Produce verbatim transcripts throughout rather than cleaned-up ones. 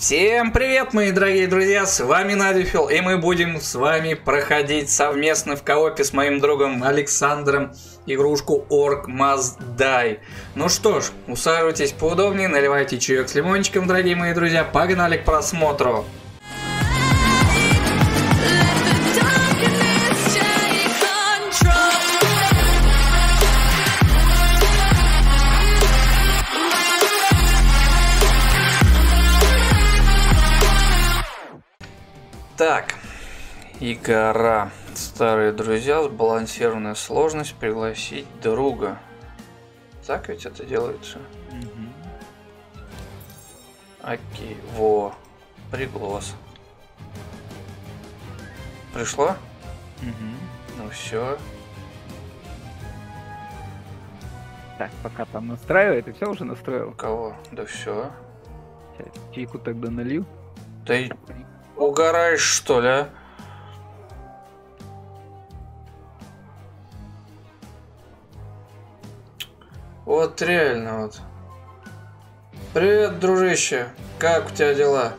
Всем привет, мои дорогие друзья, с вами Надюфил, и мы будем с вами проходить совместно в коопе с моим другом Александром игрушку Orc Must Die. Ну что ж, усаживайтесь поудобнее, наливайте чаек с лимончиком, дорогие мои друзья, погнали к просмотру. Так, игра. Старые друзья, сбалансированная сложность, пригласить друга. Так ведь это делается? Mm-hmm. Окей, во, приглас. Пришло? Mm-hmm. Ну все. Так, пока там настраивает, и все уже настроил? Кого? Да все. Чайку тогда налью. Да и... Угораешь, что ли, а? Вот реально вот. Привет, дружище. Как у тебя дела?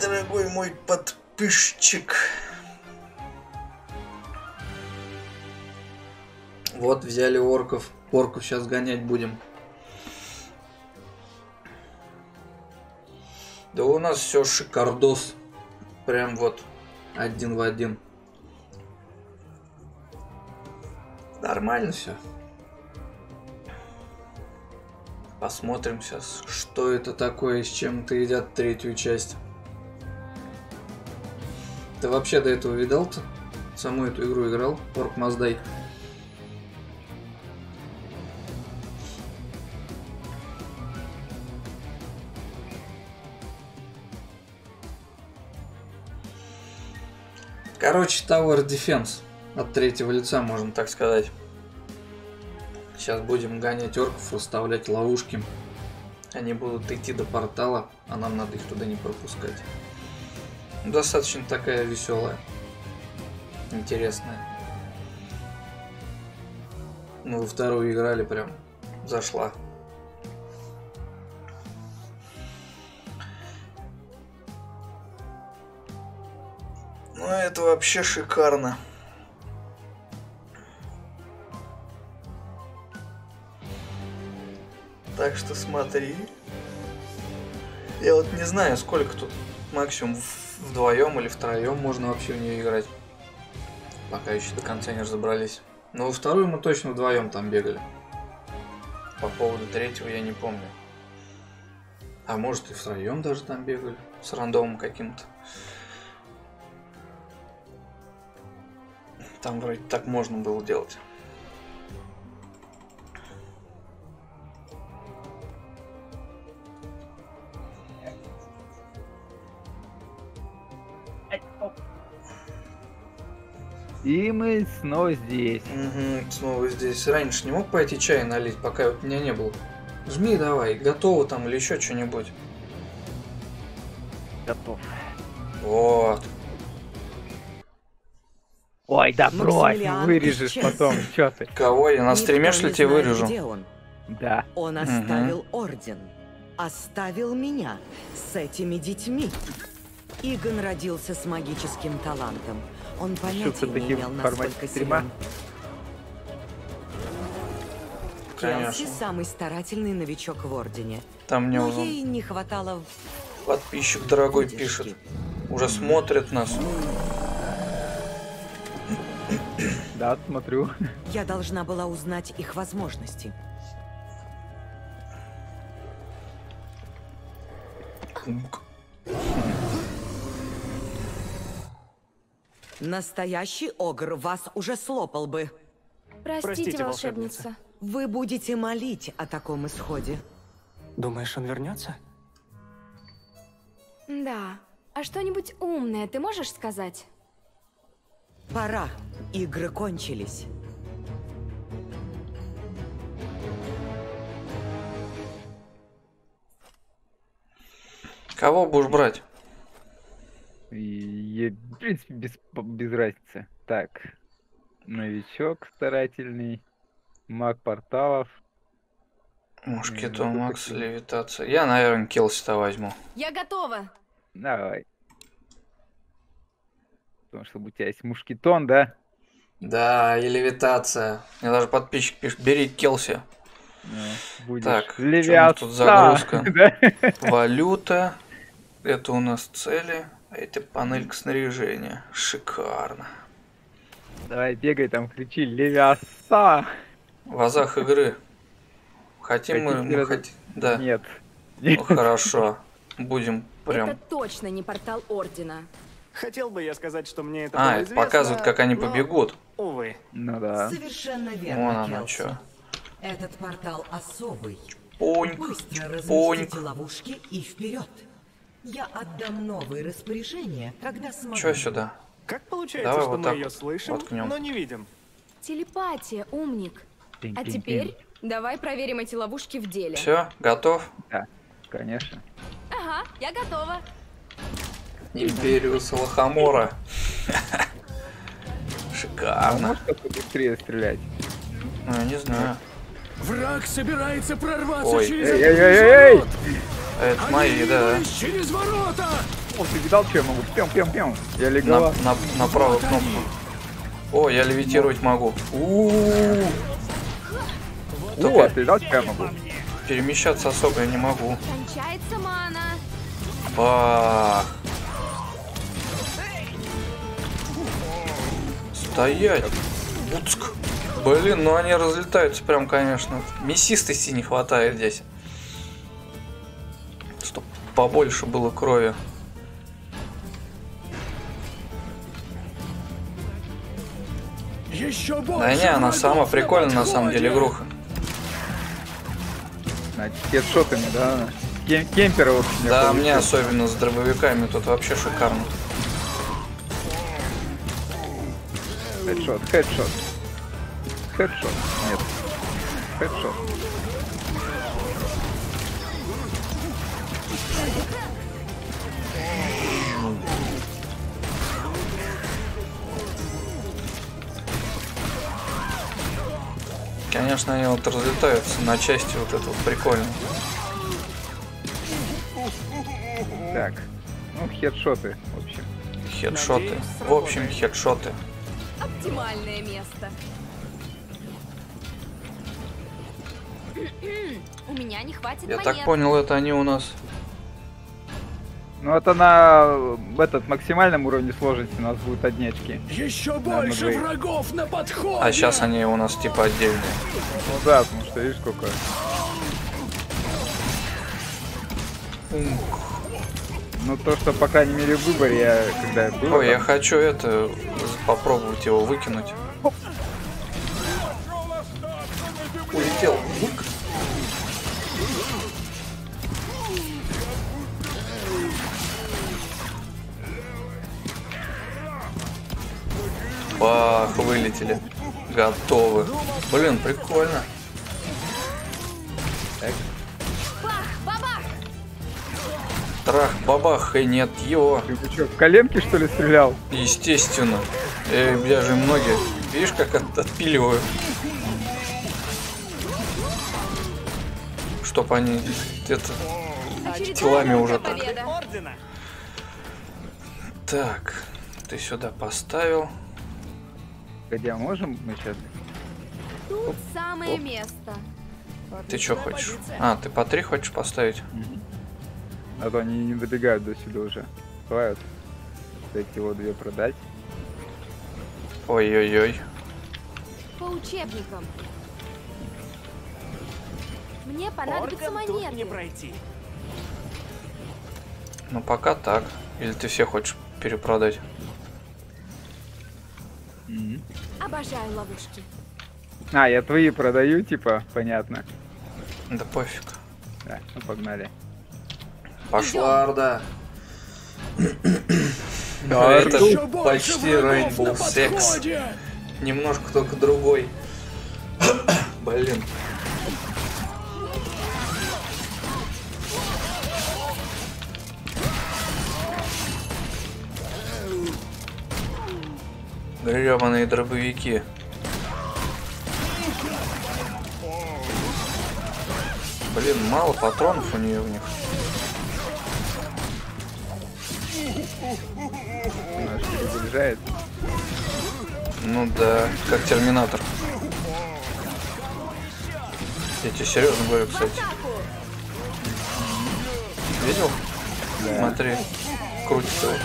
Дорогой мой подписчик. Вот взяли орков. Орков сейчас гонять будем. Да у нас все шикардос. Прям вот один в один. Нормально все. Посмотрим сейчас, что это такое, с чем-то едят третью часть. Ты вообще до этого видал-то? Саму эту игру играл? Orc Must Die. Короче, Tower Defense от третьего лица, можно так сказать. Сейчас будем гонять орков, расставлять ловушки. Они будут идти до портала, а нам надо их туда не пропускать. Достаточно такая веселая, интересная. Мы во вторую играли, прям зашла. Ну это вообще шикарно. Так что смотри. Я вот не знаю, сколько тут максимум вдвоем или втроем можно вообще в нее играть. Пока еще до конца не разобрались. Но во вторую мы точно вдвоем там бегали. По поводу третьего я не помню. А может и втроем даже там бегали. С рандомом каким-то. Там вроде так можно было делать. И мы снова здесь. Угу, снова здесь. Раньше не мог пойти чай налить, пока вот меня не было. Жми давай, готово там или еще что-нибудь. Готов. Вот. Ой, да брось, вырежешь исчез. Потом, чё ты? Кого я на стриме, что ли, тебе вырежу? Он. Да. Он оставил угу. Орден, оставил меня с этими детьми. Игон родился с магическим талантом. Он понятия не имел, насколько силен. Келси самый старательный новичок в Ордене. Там мне уже не хватало... Подписчик дорогой Видишки. Пишет. Уже смотрит нас. Да, смотрю. Я должна была узнать их возможности. Настоящий огр вас уже слопал бы. Простите, Простите волшебница. волшебница. Вы будете молить о таком исходе. Думаешь, он вернется? Да. А что-нибудь умное ты можешь сказать? Пора. Игры кончились. Кого будешь брать? И, в принципе, без, без разницы. Так. новичок старательный, маг порталов. Мушкету, Макс, левитация. Я, наверное, Келси-то возьму. Я готова. Давай. Потому что у тебя есть мушкетон, да? Да, и левитация. Мне даже подписчик пишет, бери Келси. Ну, так, левиация. Тут загрузка. Валюта. Это у нас цели. А это панелька снаряжения. Шикарно. Давай бегай там, кричи, левиаса. В азах игры. Хотим мы, мы раз... хотим... Да. Нет. Ну, хорошо. Будем прям... Это точно не портал Ордена. Хотел бы я сказать, что мне это А, это показывает, как они но... побегут. Увы. Ну да. Совершенно верно, вон оно что. Этот портал особый. Понь, понь. Ловушки и вперед. Я отдам новые распоряжения, когда смогу. Чё сюда? Как получается, давай что вот мы ее слышим, воткнем, но не видим? Телепатия, умник. Тинь, а тинь, теперь... Тинь. Давай проверим эти ловушки в деле. Все, готов? Да, конечно. Ага, я готова. Империю Солохомора. Шикарно. Можно как-то быстрее стрелять? Ну, я не знаю. Враг собирается прорваться. Ой. Через эй, эй, эй, эй! Это мои, да. Через ворота! О, ты видал, что я могу? Пьем, пьем, пьем. Я легла. На, на, на правую кнопку. О, я левитировать могу. У-у-у. О, ты дал, я могу. Перемещаться особо я не могу. Кончается мана. Бах. Стоять. Уцк. Блин, ну они разлетаются прям, конечно. Мясистости не хватает здесь. Чтоб побольше было крови. Еще больше. Да не, она сама прикольная на самом деле игруха. Хедшотами, да? Кем кемперы вот. Да, мне особенно с дробовиками тут вообще шикарно. Хедшот, хедшот. Хедшот. Нет. Хедшот. Конечно, они вот разлетаются на части, вот это вот прикольно. Так, ну хедшоты, в общем. Хедшоты. Надеюсь, в общем, хедшоты. Оптимальное место. У меня не хватит Я монет. Так понял, это они у нас. Ну это на этот максимальном уровне сложности у нас будут одни очки. Еще больше Нам врагов на подходе. А сейчас они у нас типа отдельные. Ну да, потому что видишь сколько. Ну то, что по крайней мере в выборе я когда я был. Ой, там... я хочу это попробовать его выкинуть. Оп. Улетел. Бах, вылетели. Готовы. Блин, прикольно. Так. Трах, бабах, и нет его. Ты что, в коленке, что ли, стрелял? Естественно. Эй, я же многие. Видишь, как от отпиливаю. Чтоб они где-то телами уже так. Так, ты сюда поставил. Где можем мы сейчас? Тут оп, самое оп. место. Ты что хочешь? А, ты по три хочешь поставить? Угу. А то они не добегают до сюда уже. Хватит. Кстати, его две продать. Ой-ой-ой. По учебникам. Мне понадобится монеты. Не пройти. Ну пока так. Или ты все хочешь перепродать? Mm-hmm. Обожаю ловушки. А, я твои продаю, типа, понятно. Да пофиг. Да, ну погнали. Пошла орда. Да, это почти Рейнбоу Секс. Немножко только другой. Блин. Гребаные дробовики. Блин, мало патронов у нее у них. Она же перезаряжает. Ну да, как терминатор. Я тебе серьезно говорю, кстати. Видел? Да. Смотри, крутится вот.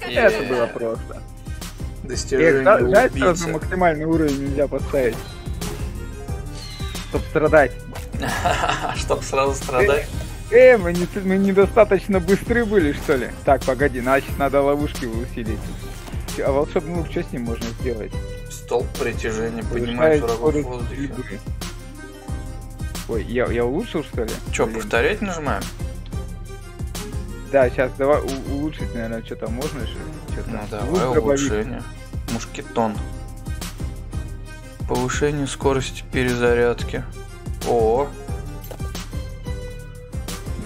Это было просто. Достижение убийцы. Максимальный уровень нельзя поставить. Чтоб страдать. Чтоб сразу страдать. Эй, мы недостаточно быстры были, что ли? Так, погоди, значит, надо ловушки усилить. А волшебный лук, что с ним можно сделать? Столб притяжения, поднимает врагов в воздухе. Ой, я, я улучшил, что ли? Че, повторять нажимаем? Да, сейчас давай улучшить, наверное, что-то можно еще. Ну давай улучшение. Мушкетон. Повышение скорости перезарядки. О.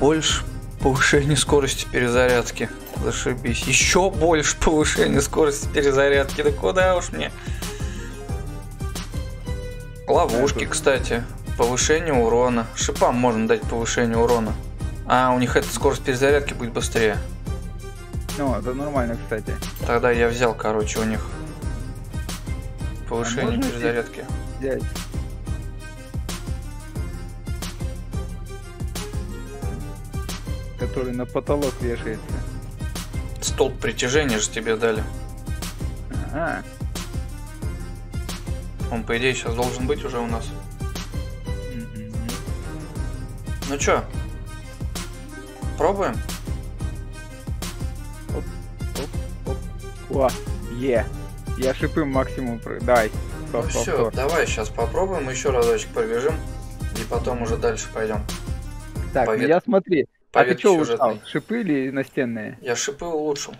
Больше повышение скорости перезарядки. Зашибись. Еще больше повышение скорости перезарядки. Да куда уж мне? Ловушки, кстати. Повышение урона. Шипам можно дать повышение урона. А, у них эта скорость перезарядки будет быстрее. Ну, это нормально, кстати. Тогда я взял, короче, у них повышение а перезарядки. Взять? Который на потолок вешается. Столб притяжения же тебе дали. Ага. Он, по идее, сейчас должен быть уже у нас. Mm-hmm. Ну чё? Пробуем. Оп, оп, оп. О, е. Я шипы максимум. Дай. Стоп, ну стоп, все, стоп. Давай сейчас попробуем, еще разочек пробежим. И потом уже дальше пойдем. Так, Повет... я смотри. Повет а ты что улучшал? Шипы или настенные? Я шипы улучшил.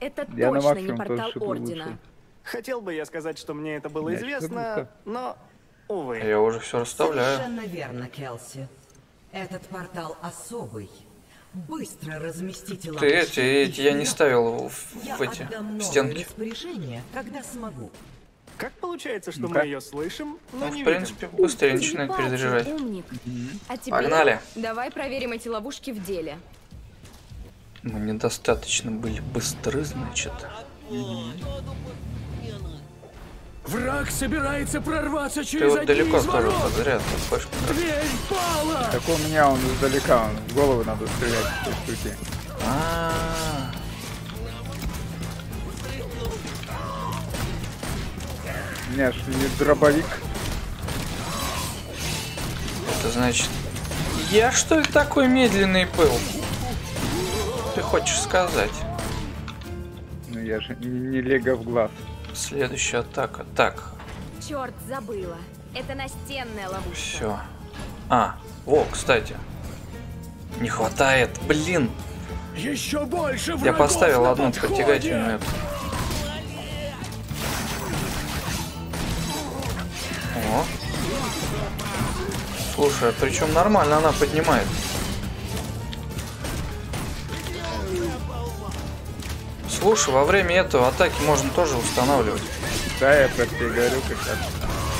Это я точно на не портал Ордена. Улучшил. Хотел бы я сказать, что мне это было я известно, но, увы. Я уже все расставляю. Совершенно верно, Келси. Этот портал особый. Быстро разместите ловушки. Ты эти, эти, я не ставил в, в эти стенки. Когда смогу. Как получается, что ну, мы как? ее слышим, но ну, не в принципе, видим. Быстрее начинает перезаряжать. Mm-hmm. А теперь погнали. Давай проверим эти ловушки в деле. Мы недостаточно были быстры, значит. Mm-hmm. Враг собирается прорваться через один. Ты вот далеко тоже подряд, хочешь понравиться. Так у меня он издалека, он в голову надо стрелять в этой штуке. А-а-а. У меня ж не дробовик. Это значит... Я что ли такой медленный был? Ты хочешь сказать? Ну я же не, не лего в глаз. Следующая атака. Так. Черт, забыла. Это настенная ловушка. Все. А, во, кстати. Не хватает, блин. Еще больше. Я поставил одну притягательную. О. Слушай, причем нормально она поднимает. Слушай, во время этого атаки можно тоже устанавливать. Да, я про тебя говорю, как это.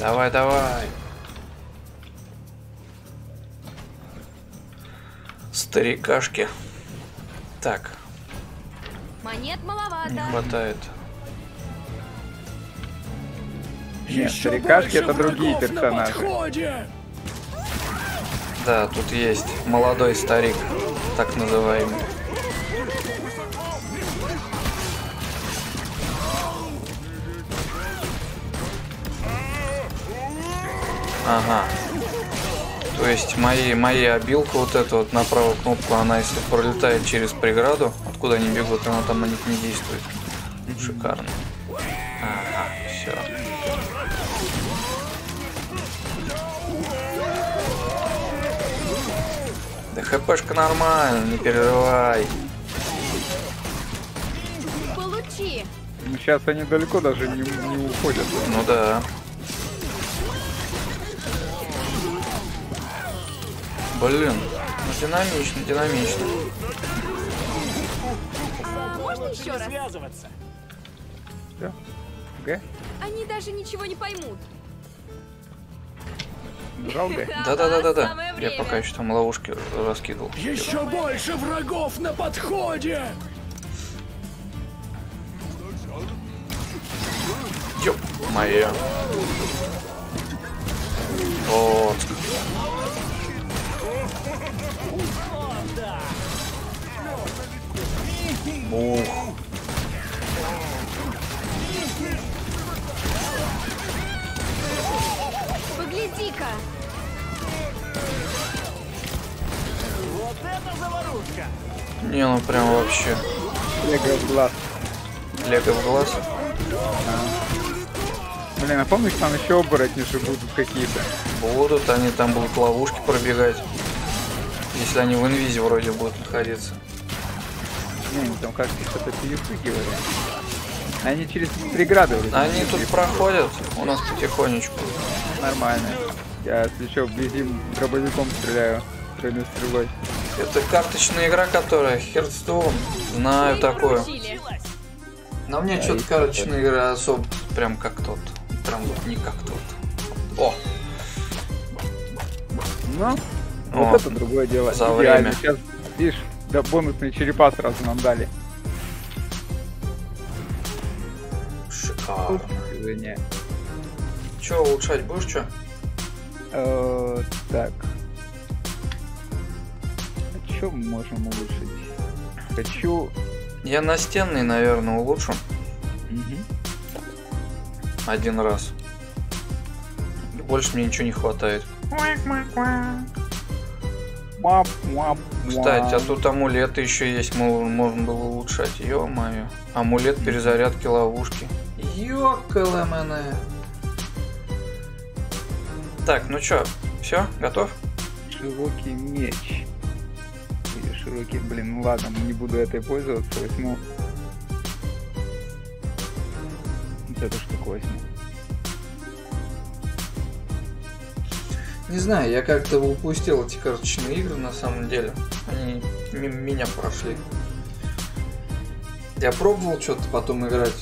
Давай, давай. Старикашки. Так. Монет маловато. Не хватает. Нет, старикашки это другие персонажи. Да, тут есть молодой старик, так называемый. Ага. То есть мои, моя обилка, вот эта вот на правую кнопку, она если пролетает через преграду, откуда они бегут, она там на них не действует. Шикарно. Ага, все. хпшка нормально, не переживай. Получи. Ну, сейчас они далеко даже не, не уходят. Да? Ну да. Блин, ну динамично, динамично. Можно еще раз? Связываться. Да. Г? Они даже ничего не поймут. Жалко. Да, да, да, да, да. Я пока еще там ловушки раскидывал. Еще больше врагов на подходе. Ёп, моя. Вот. Ух. Погляди-ка. Вот это заварушка. Не, ну прям вообще. Лего в глаз. Лего в глаз. А. Блин, а помнишь, там еще оборотниши будут какие-то? Будут, они там будут ловушки пробегать. Если они в инвизе вроде будут находиться. Ну, там как-то что-то перепрыгивали. Они через преграду. Они тут проходят, у нас потихонечку. Нормально. Я еще вблизи дробовиком стреляю. Тройной стрелой. Это карточная игра, которая Хердстоун. Знаю такое. Но мне что-то карточная игра особо прям как тот. Прям вот не как тот. О! Ну, вот это другое дело. За время. Сейчас, видишь, да, бонусные черепа сразу нам дали. Шикарно. Че, улучшать будешь, че? Э-э, так. А че мы можем улучшить? Хочу... Я настенный, наверное, улучшу. Угу. Один раз. Больше мне ничего не хватает. Кстати, а тут амулеты еще есть, можно было улучшать. Ё-моё. Амулет перезарядки ловушки. Ёкала мене. Так, ну чё, все, готов? Широкий меч. Или широкий, блин, ну ладно, не буду этой пользоваться, возьму. Вот эту штуку возьму. Не знаю, я как-то упустил эти карточные игры, на самом деле. Они мимо меня прошли. Я пробовал что-то потом играть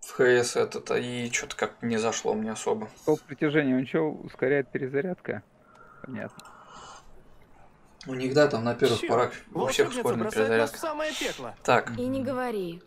в ХС этот, и что-то как-то не зашло мне особо. Сколько притяжения? Он что, ускоряет перезарядка? Понятно. У них, да, там на первых порах у всех ускоренная перезарядка. Так. И не говори.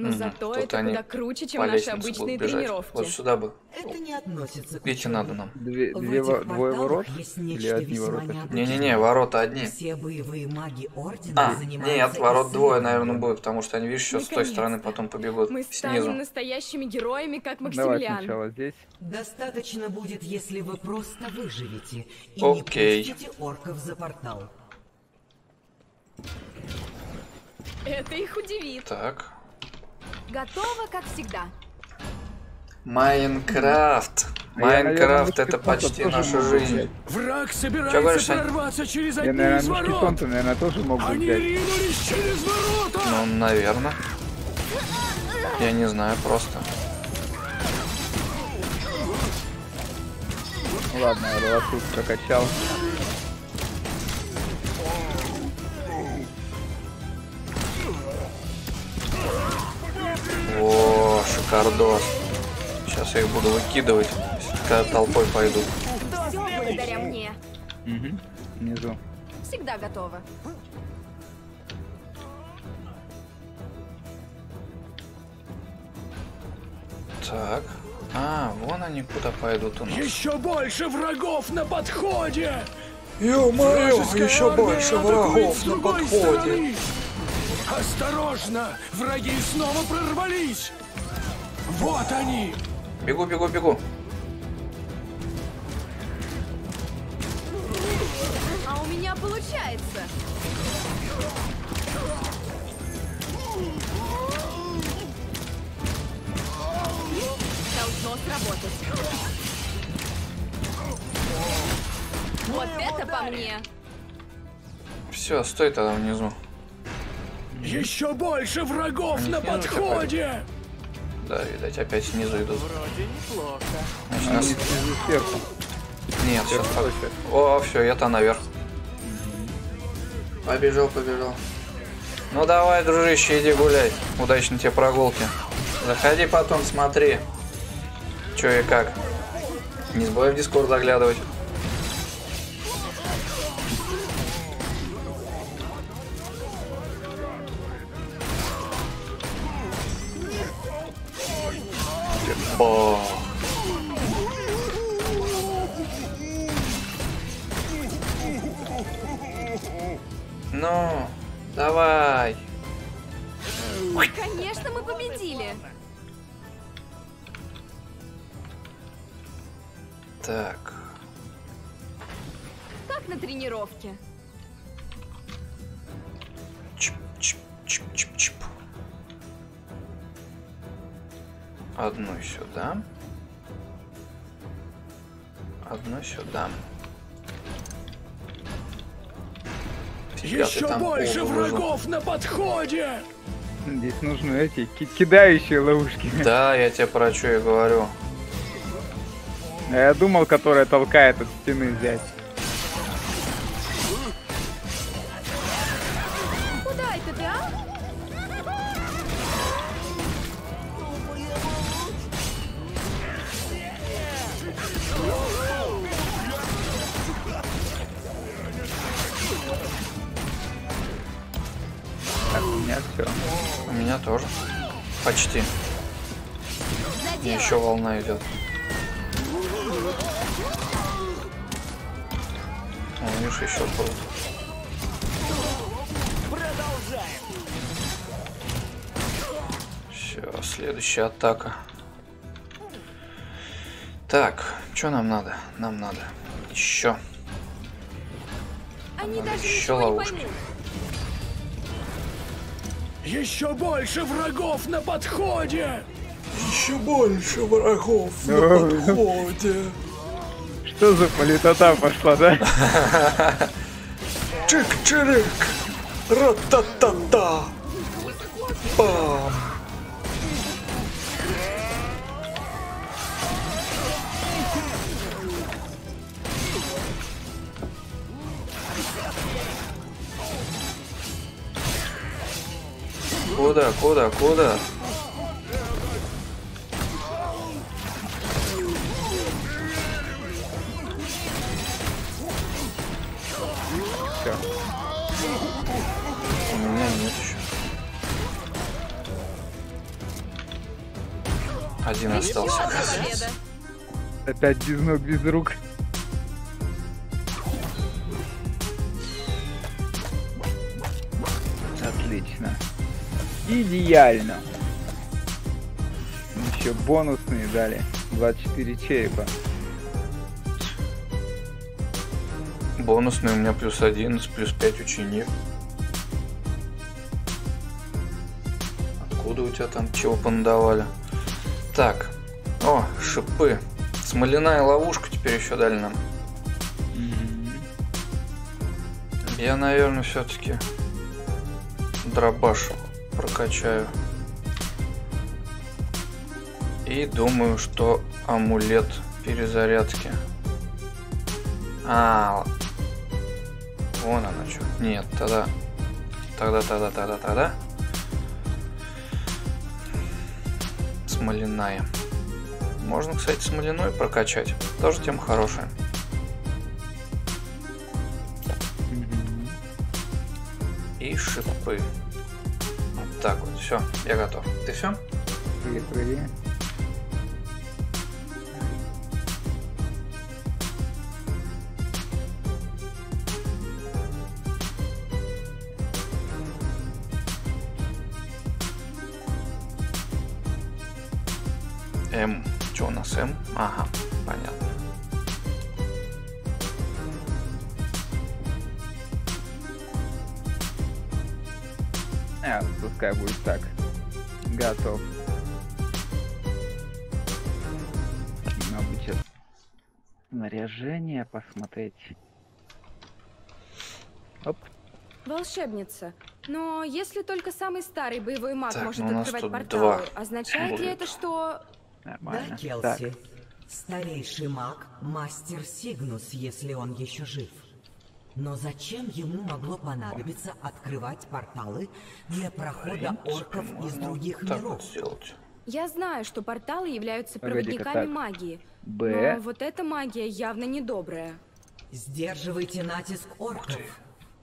Но зато это куда круче, чем наши обычные тренировки. Вот сюда бы. Это не относится. Видите, надо нам. Две, две, двое ворот? Или одни ворота? Не-не-не, ворота одни. Все боевые маги ордена а, занимаются нет, ворот двое, наверное, будет, потому что они, видишь, еще с той стороны потом побегут. Мы станем снизу настоящими героями, как Максимилиан. Давай сначала здесь. Достаточно будет, если вы просто выживете и окей. Не пустите орков за портал. Это их удивит. Так. Готово, как всегда. Майнкрафт. Майнкрафт, это почти наша жизнь. Враг собирается прорваться через одни из ворот. Наверное, тоже могут взять. Ну, наверное. Я не знаю просто. Ладно, я рвоту прокачал. О, шикардос. Сейчас я их буду выкидывать, когда толпой пойду. Все благодаря мне. Угу. Внизу. Всегда готова. Так. А, вон они куда пойдут у нас. Еще больше врагов на подходе! Ё-моё, еще больше врагов на подходе. Стороны. Осторожно! Враги снова прорвались! Вот они! Бегу, бегу, бегу! А у меня получается! Должно сработать! Вот это по мне! Все, стой тогда внизу. Еще больше врагов на подходе! Да, видать, опять снизу идут. Вроде неплохо. Значит, нас... Нет, все. О, все, я-то наверх. Побежал, побежал. Ну давай, дружище, иди гуляй. Удачной тебе прогулки. Заходи потом, смотри. Че и как. Не забывай в Discord заглядывать. О. Ну, давай. Конечно, мы победили. Так. Как на тренировке? Чип-чип-чип-чип-чип. Одну сюда. Одну сюда. Еще больше врагов на подходе! Здесь нужны эти кидающие ловушки. Да, я тебе про что и говорю. Я думал, которая толкает от стены взять. Куда это ты, а? Так, у меня все. У меня тоже. Почти. И еще волна идет. О, видишь, еще круто. Все, следующая атака. Так, что нам надо? Нам надо еще. Нам надо еще ловушки. Еще больше врагов на подходе! Еще больше врагов на подходе! Что за политота пошла, да? Чик-чирик! Ра-та-та-та! Бам! Куда, куда, куда? Один остался. Опять без ног, без рук. Отлично. Идеально. Еще бонусные дали. двадцать четыре черепа. Бонусные у меня плюс одиннадцать, плюс пять ученик. Откуда у тебя там чего понадавали? Так, о, шипы. Смоляная ловушка теперь еще дали нам. Mm-hmm. Я, наверное, все-таки дробашу прокачаю. И думаю, что амулет перезарядки. А, вон она что. Нет, тогда, тогда, тогда, тогда, тогда. Смоляная. Можно, кстати, смоляной прокачать. Тоже тема хорошая. И шипы. Вот так вот. Все, я готов. Ты все? Привет, привет. М. Что у нас М? Ага, понятно. А, пускай будет так. Готов. Надо сейчас снаряжение посмотреть. Оп. Волшебница. Но если только самый старый боевой маг так, может открывать порталы, означает будет. ли это, что... Нормально. Да, Келси. Так. Старейший маг – мастер Сигнус, если он еще жив. Но зачем ему могло понадобиться открывать порталы для прохода орков из других миров? Я знаю, что порталы являются проводниками магии, но вот эта магия явно недобрая. Сдерживайте натиск орков.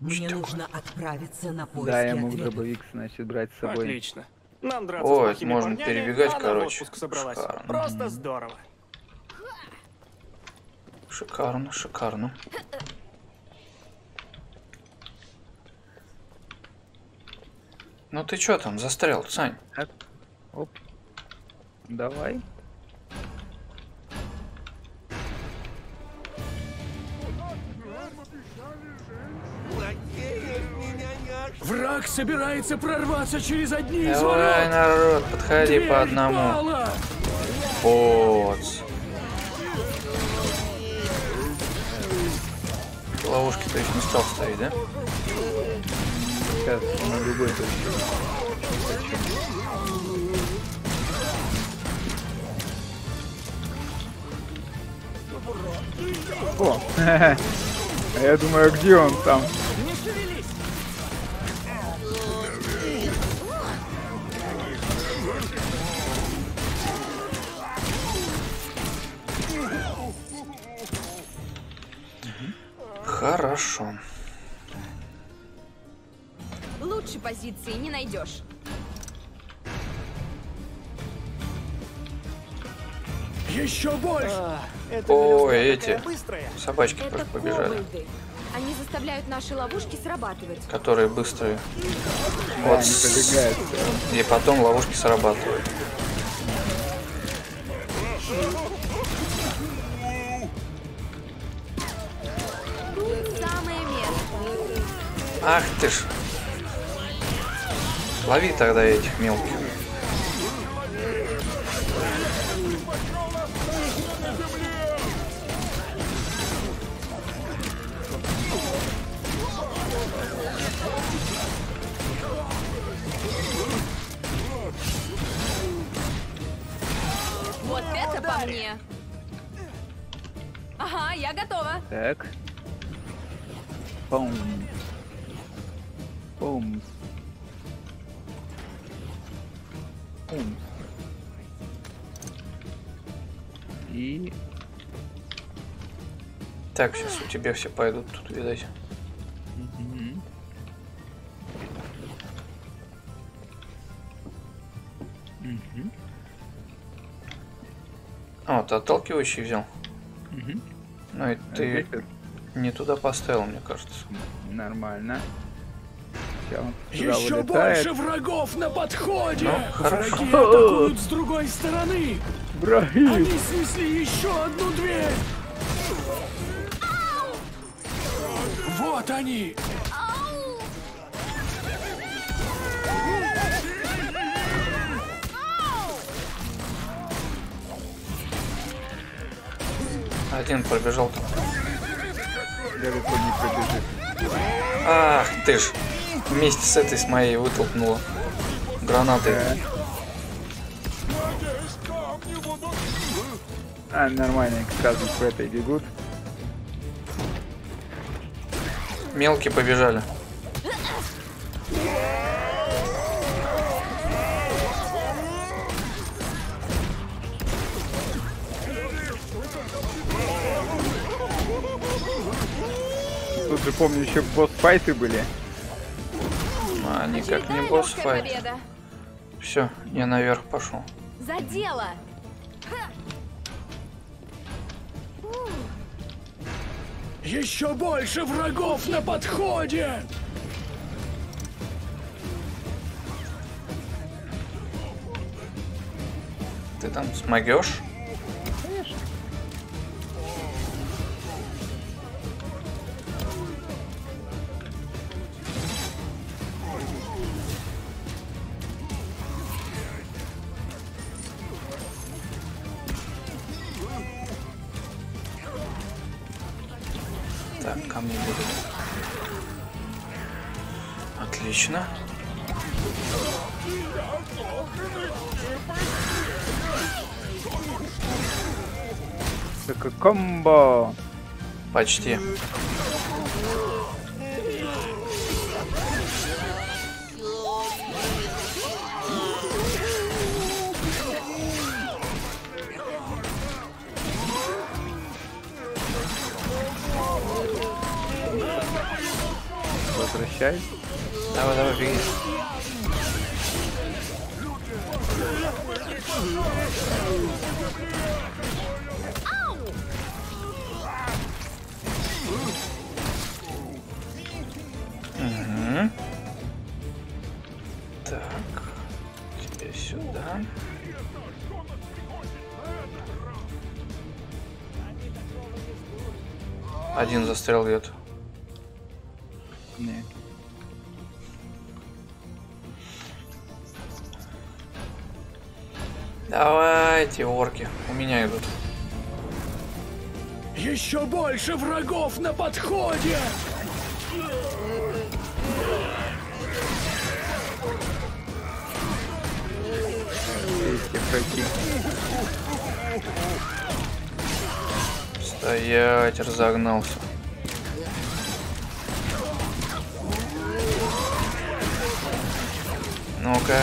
Мне нужно отправиться на поиски ответа. Да, я могу дробовик, значит, брать с собой. Отлично. Нам драться с плохими парнями, можно перебегать, короче. Просто здорово. Шикарно, шикарно. Ну ты чё там застрял, Сань? Так. Оп. Давай. Враг собирается прорваться через одни из ворот. Давай, народ, подходи Дверь по одному. Вот. Ловушки точно не стал ставить, да? Сейчас на любой точке. О, я думаю, где он там? Хорошо. Лучше позиции не найдешь. Еще больше. А, это О, эти собачки это побежали. Кобальды. Они заставляют наши ловушки срабатывать. Которые быстрые. Да, вот. И потом ловушки срабатывают. Ах ты ж. Лови тогда этих мелких. Вот это по мне. Ага, я готова. Так. Бум. Бум. Бум. И... Так, сейчас у тебя все пойдут тут, видать. Mm-hmm. Mm-hmm. А, ты отталкивающий взял? Mm-hmm. Ну и ты mm-hmm. не туда поставил, мне кажется. Нормально. Еще больше врагов на подходе! Ну, Враги атакуют с другой стороны! Враги! Они снесли еще одну дверь! Ау! Вот они! Ау! Один пробежал там. Далеко не пробежит. Ах ты ж! Вместе с этой с моей вытолкнула гранаты. А, нормально, как раз в этой бегут. Мелкие побежали. Тут же помню, еще босс-файты были. Они как не босс файт. Все, я наверх пошел. За дело. Еще больше врагов на подходе. Ты там смогешь? Конечно. Отлично. Комбо. Почти. Возвращай. Давай, давай, беги. Угу. Так, теперь сюда. Один застрял, бьет. Нет. Давайте, орки, у меня идут. Еще больше врагов на подходе! Стоять, разогнался. Ну-ка.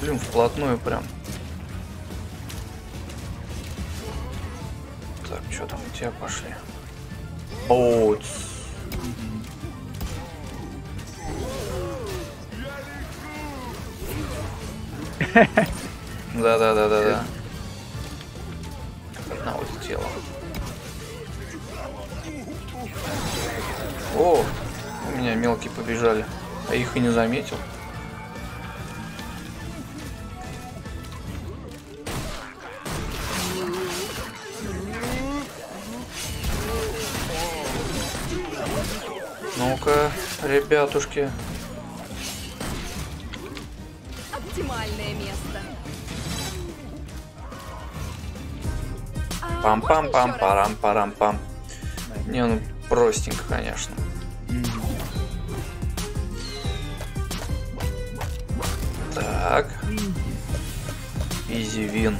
Блин, вплотную прям. Так, что там у тебя пошли? Боц. Да-да-да-да-да. Одна улетела. О, у меня мелкие побежали, а их и не заметил. Ну-ка, ребятушки. Оптимальное место. Пам-пам-пам-парам-парам-пам. Не, ну простенько, конечно. Так. Изи вин.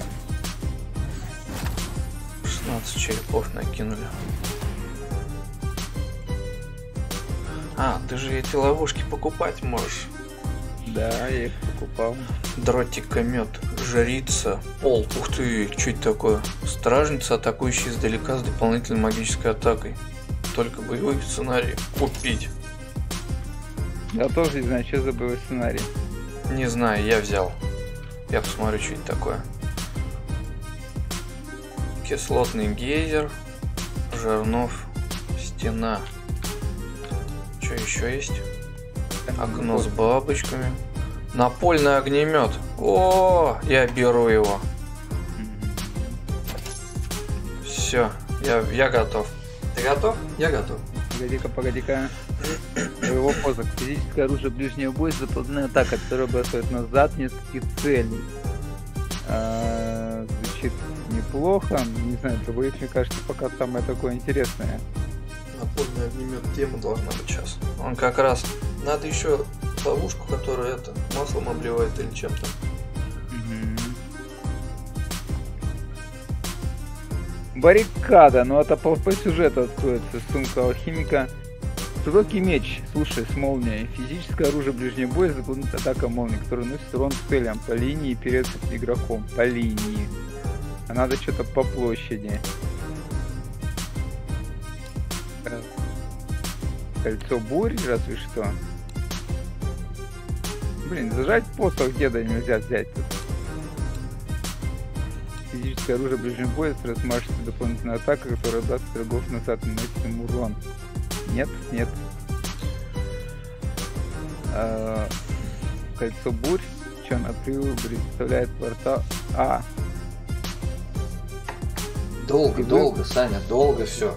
шестнадцать черепов накинули. А, ты же эти ловушки покупать можешь. Да, я их покупал. Дротикомет, жрица, пол. Ух ты, что это такое? Стражница, атакующая издалека с дополнительной магической атакой. Только боевой сценарий купить. Я тоже не знаю, что за боевой сценарий. Не знаю, я взял. Я посмотрю, что это такое. Кислотный гейзер, жернов, стена. Что еще есть? Окно с бабочками. Напольный огнемет. О, я беру его. Все, я, я готов. Ты готов? Я готов. Погоди-ка, погоди-ка. Его поза. Физическое оружие ближнего боя, заплатная атака, которая бросает назад несколько целей. А, звучит неплохо. Не знаю, другое, мне кажется, пока самое такое интересное. Напольный огнемет, тема должна быть сейчас. Он как раз. Надо еще ловушку, которая это маслом обливает или чем-то. Угу. Баррикада, но это по, по сюжету откроется. Сумка алхимика. Широкий меч, слушай, с молнией. Физическое оружие ближнего боя, заклинает атака молнии, которая носит урон целям по линии перед игроком. По линии. А надо что-то по площади. Кольцо бурь, разве что. Блин, зажать посох деда нельзя взять тут. Физическое оружие ближнего боя с размашистой дополнительной атакой, которая даст врагов назад, наносит им урон. Нет, нет. А, кольцо бурь, что на привык представляет портал. А. Долго, И долго, вы... Саня, долго все.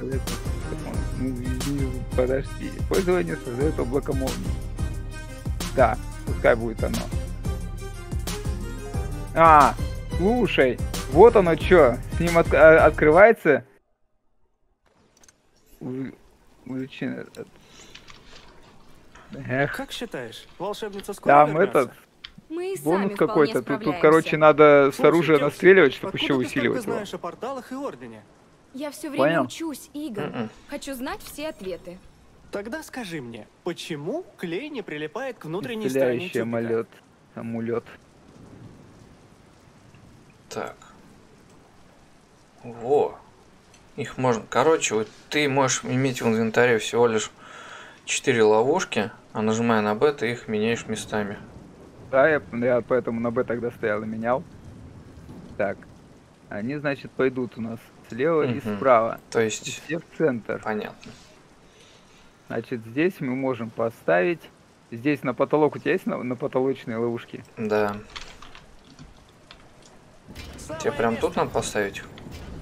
Подожди. Пользование создает облако молнии. Да. Пускай будет оно. А, слушай, вот оно что, с ним от, а, открывается. Увеличение. Эх. Как считаешь, волшебница скоро там вернется? Этот... Мы бонус какой-то. Тут, тут, короче, надо с оружия настреливать, чтобы еще усиливать его. Знаешь о порталах и ордене? Я все время Понял? учусь, Игорь. Mm-mm. Хочу знать все ответы. Тогда скажи мне, почему клей не прилипает к внутренней стороне амулет. Амулет. Так. Во. Их можно... Короче, вот ты можешь иметь в инвентаре всего лишь четыре ловушки, а нажимая на Б, ты их меняешь местами. Да, я, я поэтому на Б тогда стоял и менял. Так. Они, значит, пойдут у нас слева угу. и справа. То есть... И все в центр. Понятно. Значит, здесь мы можем поставить... Здесь на потолок у тебя есть на, на потолочные ловушки? Да. Тебе прям тут надо поставить?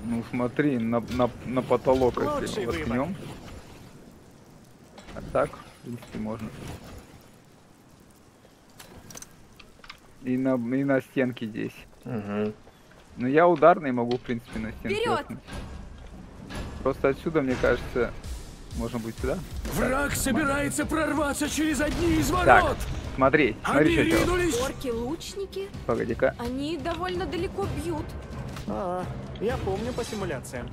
Ну смотри, на, на, на потолок, если воткнем. А так, в принципе, можно. И на, и на стенке здесь. Угу. Но я ударный могу, в принципе, на стенке. Вперед! Просто отсюда, мне кажется, можно будет сюда. Враг так, собирается смотри. прорваться через одни из ворот. Так, смотри, смотри, Они что делать. Орки-лучники? Погоди-ка. Они довольно далеко бьют. А, я помню по симуляциям.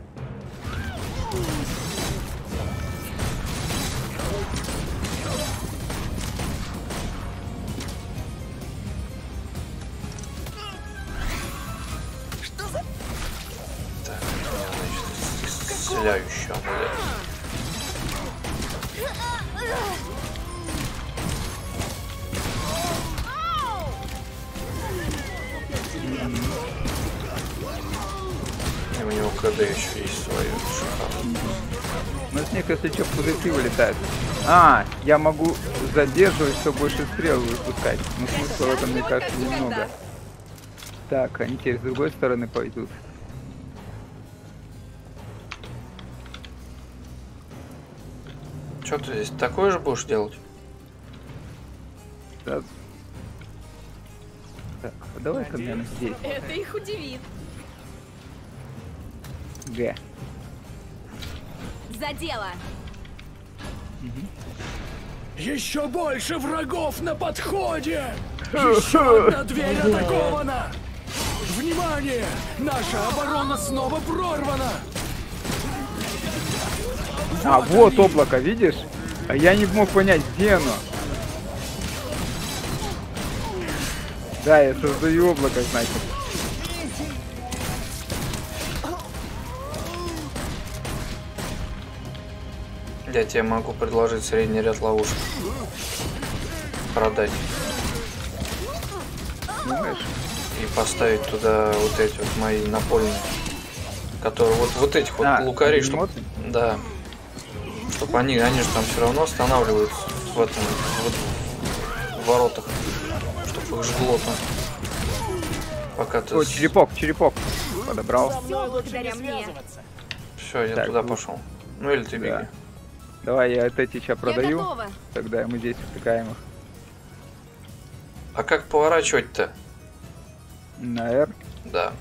Что за? Так, значит, исцеляющий амулет. У него КД еще есть свое. Но с них, если что, пузырьки вылетают. А, я могу задерживать, чтобы больше стрел выпускать. Но смысла в этом, мне кажется, немного. Так, они теперь с другой стороны пойдут. Что ты здесь такое же будешь делать? Да. Так, давай-ка мне здесь. Это их удивит. Г. За дело. Угу. Еще больше врагов на подходе. Еще одна дверь атакована. Внимание, наша оборона снова прорвана. Вот а они. Вот облако, видишь? А я не мог понять, где оно. Да, я создаю облако, значит. Я тебе могу предложить средний ряд ловушек. Продать. Знаешь? И поставить туда вот эти вот мои напольные. Которые вот, вот этих вот а, лукарей, чтобы... Да. Чтоб они, они же там все равно останавливаются в этом, вот, в воротах. Чтоб их жгло там. Пока ты... О, черепок, черепок. Подобрал. Все, я так, туда вот. пошел. Ну или ты беги. Да. Давай я от этих сейчас продаю, тогда мы здесь втыкаем их. А как поворачивать-то? На R? Да.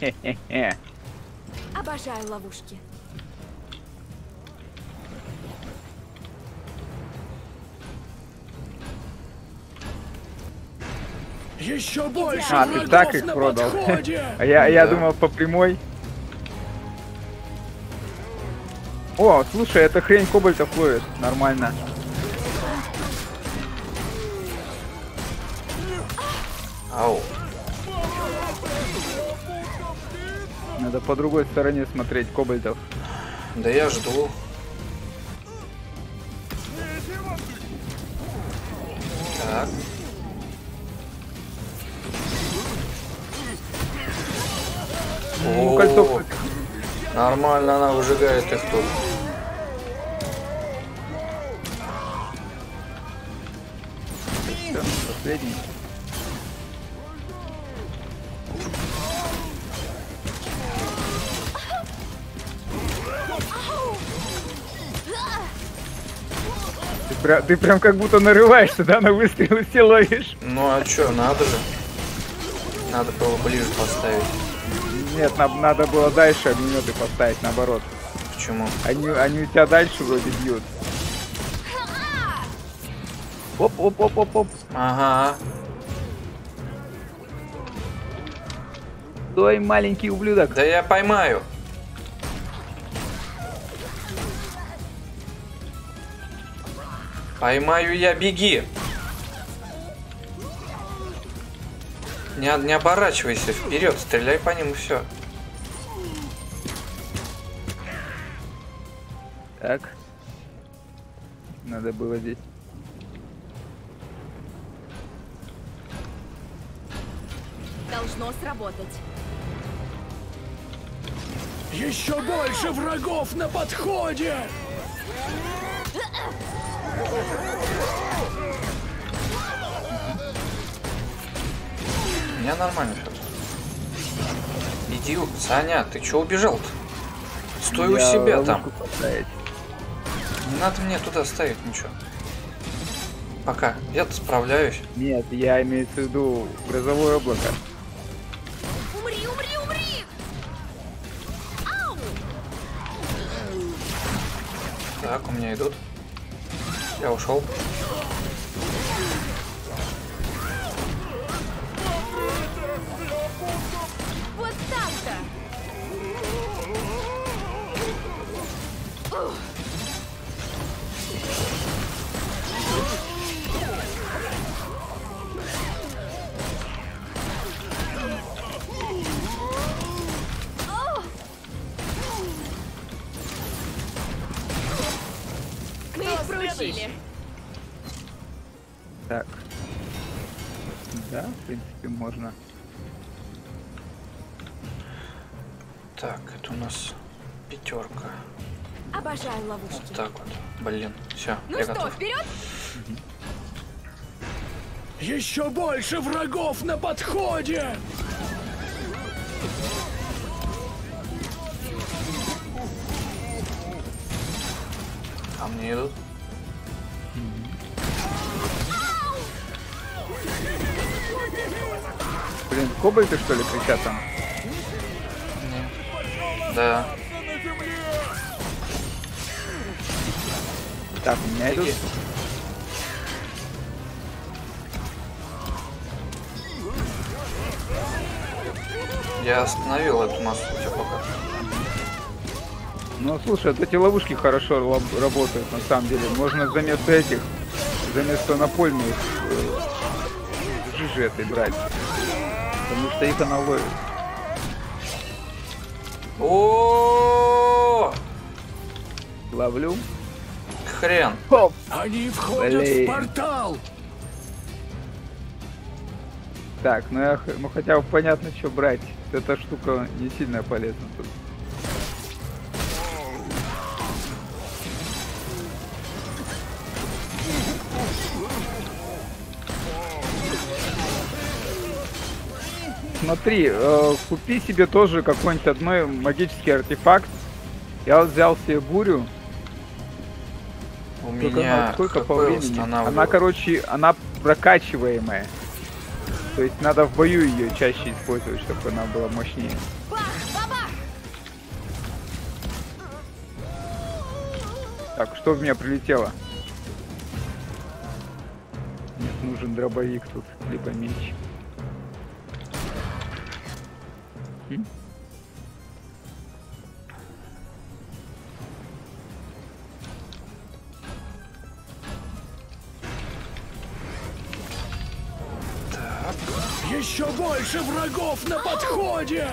Хе-хе-хе. Обожаю ловушки. Еще больше! А, ты так их продал. А я, я думал по прямой. О, слушай, эта хрень кобальтов ловит. Нормально. Ау. Надо по другой стороне смотреть кобальтов. Да я жду. Так. Ну, кольцо. Нормально она выжигает их тут. Все, последний. Ты, пря ты прям как будто нарываешься, да, на выстрелы все ловишь. Ну а чё, надо же. Надо было ближе поставить. Нет, нам надо было дальше минуты поставить, наоборот. Почему? Они, они у тебя дальше вроде бьют. Оп-оп-оп-оп-оп. Ага. Стой, маленький ублюдок. Да я поймаю. Поймаю я, беги. Не, не оборачивайся, вперед, стреляй по ним и все. Так. Надо было здесь. Должно сработать. Еще больше врагов на подходе! Меня нормально все. Иди, Саня, ты чё убежал-то? Стой я у себя там. Поставить. Не надо мне туда ставить ничего. Пока. Я-то справляюсь. Нет, я имею в виду грозовое облако. Умри, умри, умри! Ау! Так, у меня идут. Я ушел. Так. Да, в принципе, можно. Так, это у нас пятерка. Обожаю ловушки. Вот так вот. Блин, все. Ну я что, готов. Вперед? Еще больше врагов на подходе! А мне идут? Блин, кобальты что ли кричат там? Нет. Да. Так, у меня идут. Я остановил эту массу у тебя пока. Ну слушай, вот эти ловушки хорошо работают на самом деле. Можно заместо этих, заместо напольных жижи этой брать. Потому что их она ловит. О-о-о-о! Ловлю. Хрен. Хоп. Они входят Блин. в портал. Так, ну я, ну хотя бы понятно, что брать. Эта штука не сильно полезна тут. Смотри, э, купи себе тоже какой-нибудь одной магический артефакт. Я вот взял себе бурю. У Только меня сколько по времени? Она, короче, она прокачиваемая. То есть надо в бою ее чаще использовать, чтобы она была мощнее. Так, что в меня прилетело? Нет, нужен дробовик тут, либо меч. Так. Еще больше врагов на подходе.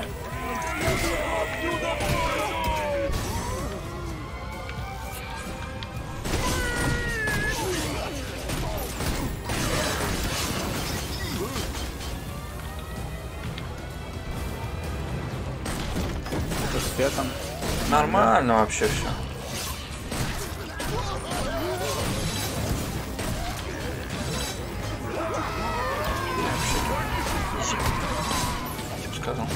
Там. Нормально вообще все. Я бы сказал.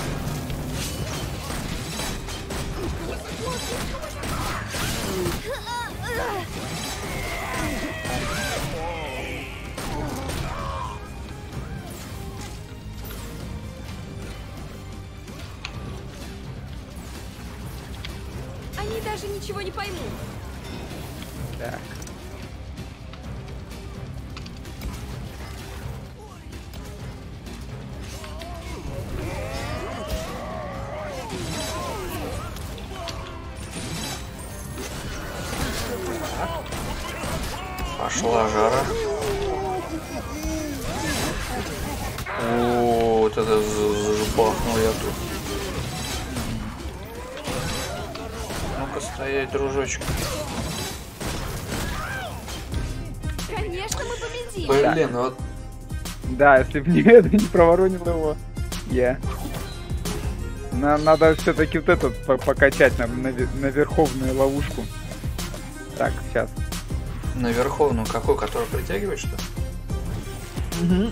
даже ничего не пойму. Так. Пошла жара. О, вот это зажбахнул я тут. Ну-ка стоять, дружочек. Конечно, мы победили. Блин, да. Вот. Да, если бы не это, не проворонил его. Я. Yeah. Нам надо все-таки вот этот покачать на, на, на верховную ловушку. Так, сейчас. На верховную какую, которую притягиваешь, что ли? Угу.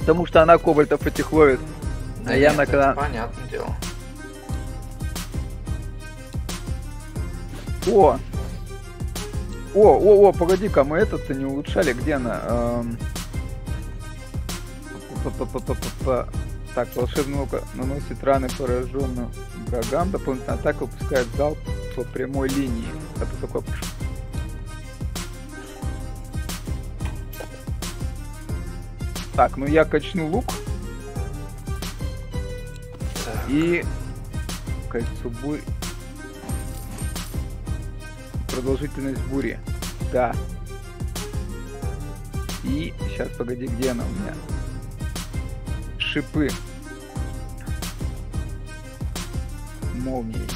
Потому что она кобальтов этих ловит. Да а нет, я на когда... Понятное дело. О! О, о, о, погоди-ка, мы этот-то не улучшали, где она? Эм... П -п -п -п -п -п. Так, волшебный око наносит раны пораженным врагам, дополнительная атака выпускает залп по прямой линии. Это такое... Так, ну я качну лук. Так. И кольцо бури. Продолжительность бури. Да. И сейчас, погоди, где она у меня? Шипы. Молнией.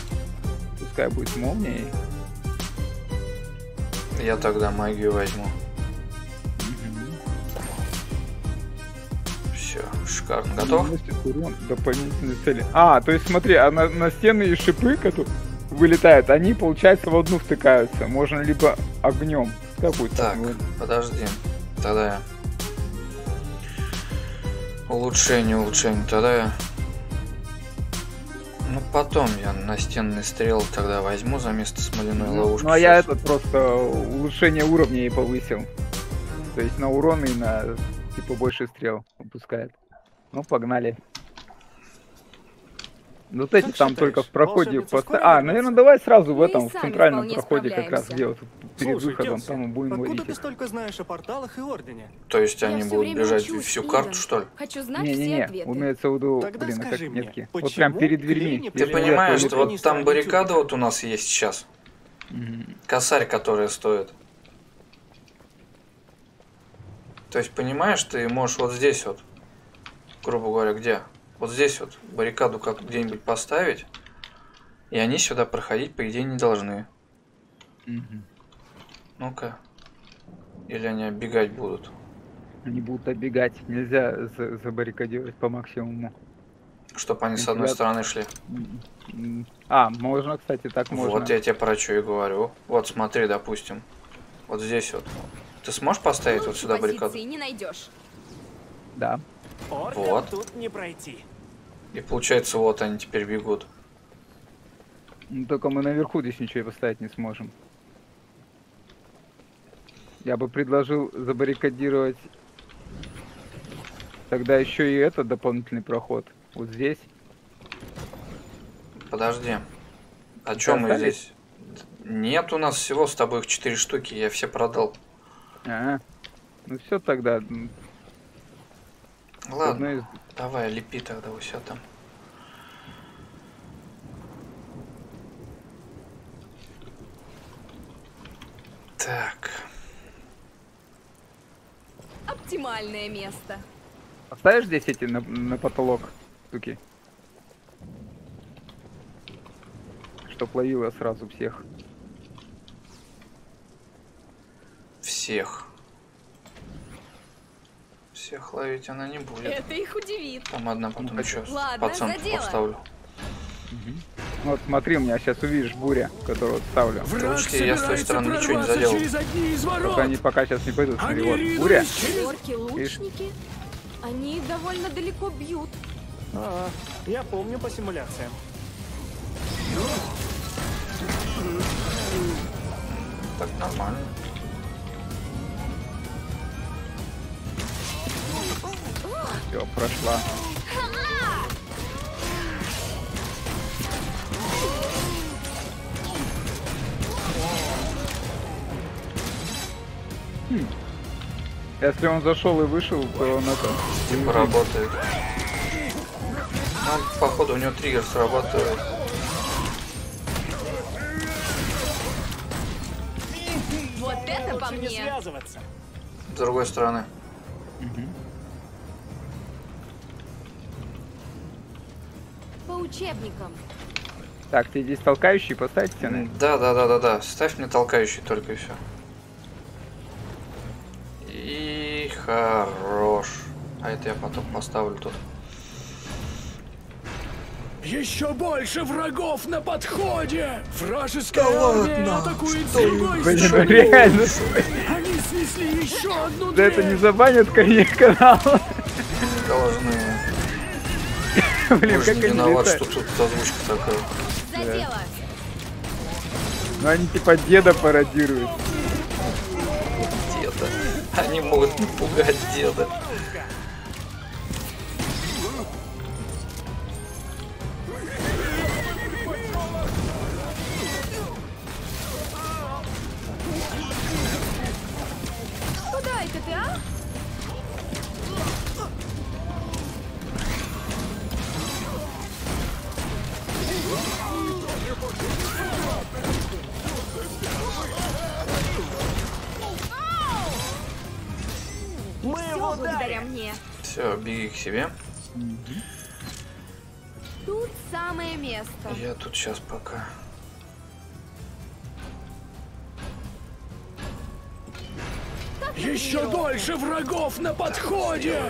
Пускай будет молнией. Я тогда магию возьму. Шикарно. Готов? Дополнительные цели. А, то есть смотри, а на, на стены и шипы, которые вылетают, они, получается, в одну втыкаются. Можно либо огнем. Какую-то. Так, вот. Подожди. Тогда я... Улучшение, улучшение. Тогда я... Ну, потом я настенные стрелы тогда возьму за место смоляной ну, ловушки. Ну, а сейчас. Я этот просто улучшение уровней повысил. То есть на урон и на... Типа больше стрел выпускает. Ну, погнали. Ну, вот эти там только в проходе... Поста... А, наверное, давай сразу в этом, в центральном проходе как раз делать. Перед выходом там мы будем ловить. Откуда ты столько знаешь о порталах и Ордене? То есть они будут бежать всю карту, что ли? Не-не-не, умеется уду... Блин, а как метки? Вот прям перед дверьми. Ты понимаешь, что вот там баррикада вот у нас есть сейчас. Косарь, которая стоит. То есть, понимаешь, ты можешь вот здесь вот, грубо говоря, где? Вот здесь вот баррикаду как где-нибудь поставить, и они сюда проходить, по идее, не должны. Mm-hmm. Ну-ка. Или они оббегать будут? Они будут оббегать. Нельзя забаррикадировать по максимуму. Чтобы они и с одной тебя... стороны шли. Mm-hmm. А, можно, кстати, так можно. Вот я тебе про что и говорю. Вот смотри, допустим. Вот здесь вот. Ты сможешь поставить ну, вот сюда баррикаду? Не найдешь. Да. Вот. Тут не пройти. И получается, вот они теперь бегут. Ну, только мы наверху здесь ничего и поставить не сможем. Я бы предложил забаррикадировать тогда еще и этот дополнительный проход. Вот здесь. Подожди. О чем мы здесь? Нет, у нас всего с тобой их четыре штуки. Я все продал. А, ну все тогда. Ладно, из... давай лепи тогда все там. Так. Оптимальное место. Оставишь здесь эти на, на потолок штуки? Чтоб ловила сразу всех. Всех. Всех ловить она не будет. Это их удивит. Там одна потом еще пацанку поставлю. Угу. Вот смотри, у меня сейчас увидишь буря, которую ставлю. Ручки, я с той стороны ничего не заделал. Только они пока сейчас не пойдут. Смотри, вот буря. Орки, лучники. Они довольно далеко бьют. А, я помню по симуляциям. Так нормально. Все, прошла. Если он зашел и вышел, то он это... Типа работает. Ну, походу, у него триггер срабатывает. Вот это по мне. С другой стороны. Угу. По учебникам. Так, ты здесь толкающий поставь стены? Да, да, да, да, да. Ставь мне толкающий только и все. И хорош. А это я потом поставлю тут. Еще больше врагов на подходе! Вражеская армия атакует с другой стороны! Реально. Они снесли еще одну дверь! Да это не забанят, конечно, канал! Должны. Блин, как они виноват, что тут озвучка такая. За дело! Ну они типа деда пародируют. Деда. Они могут не пугать деда. Все, беги к себе. Тут самое место. Я тут сейчас пока. Еще больше врагов на подходе.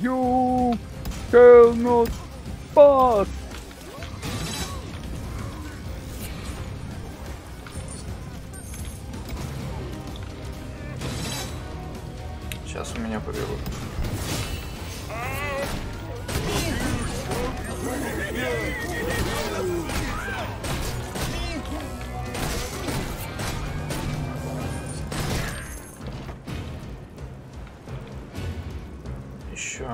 You shall not pass. Сейчас у меня побегут. Еще.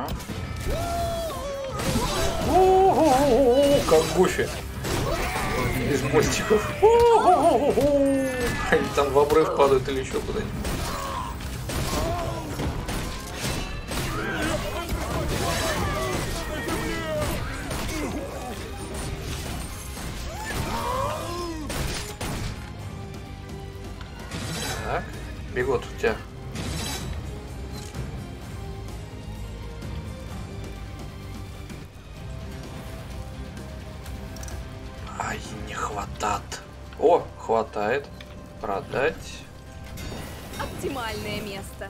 О-о-о-о-о, как Гуфи. Без мостиков. Они там в обрыв падают или еще куда-нибудь. Бегут у тебя. Ай, не хватает. О, хватает. Продать. Оптимальное место.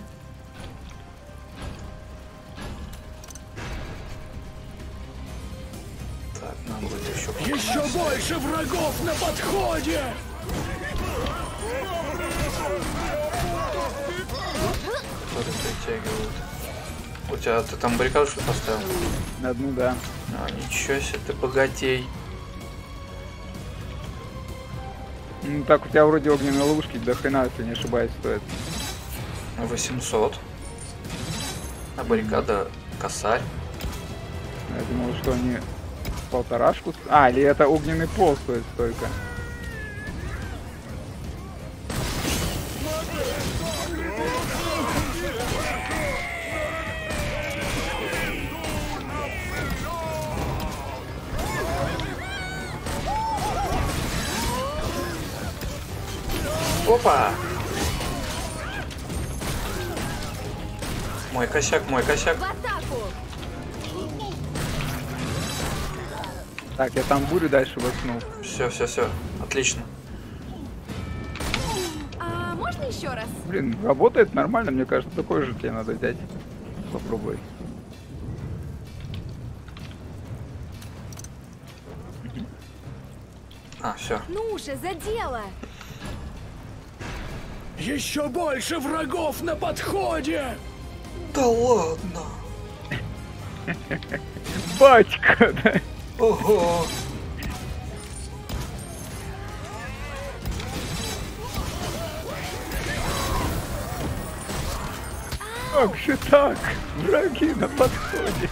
Так, нам будет еще. Еще больше врагов на подходе. Кто-то притягивает. У тебя ты там баррикаду что поставил? На одну, да. А, ничего себе, ты богатей. Ну так, у тебя вроде огненные ловушки до хрена, если не ошибаюсь, стоит. восемьсот. А баррикада косарь. Я думал, что они полторашку... А, или это огненный пол стоит столько. Опа! Мой косяк, мой косяк. Так, я там бурю дальше воткнул. Все, все, все. Отлично. А, можно еще раз? Блин, работает нормально, мне кажется, такой же тебе надо взять. Попробуй. А, все. Ну уже, за дело! Еще больше врагов на подходе! Да ладно! Батька, да? Ого! Как же так? Враги на подходе.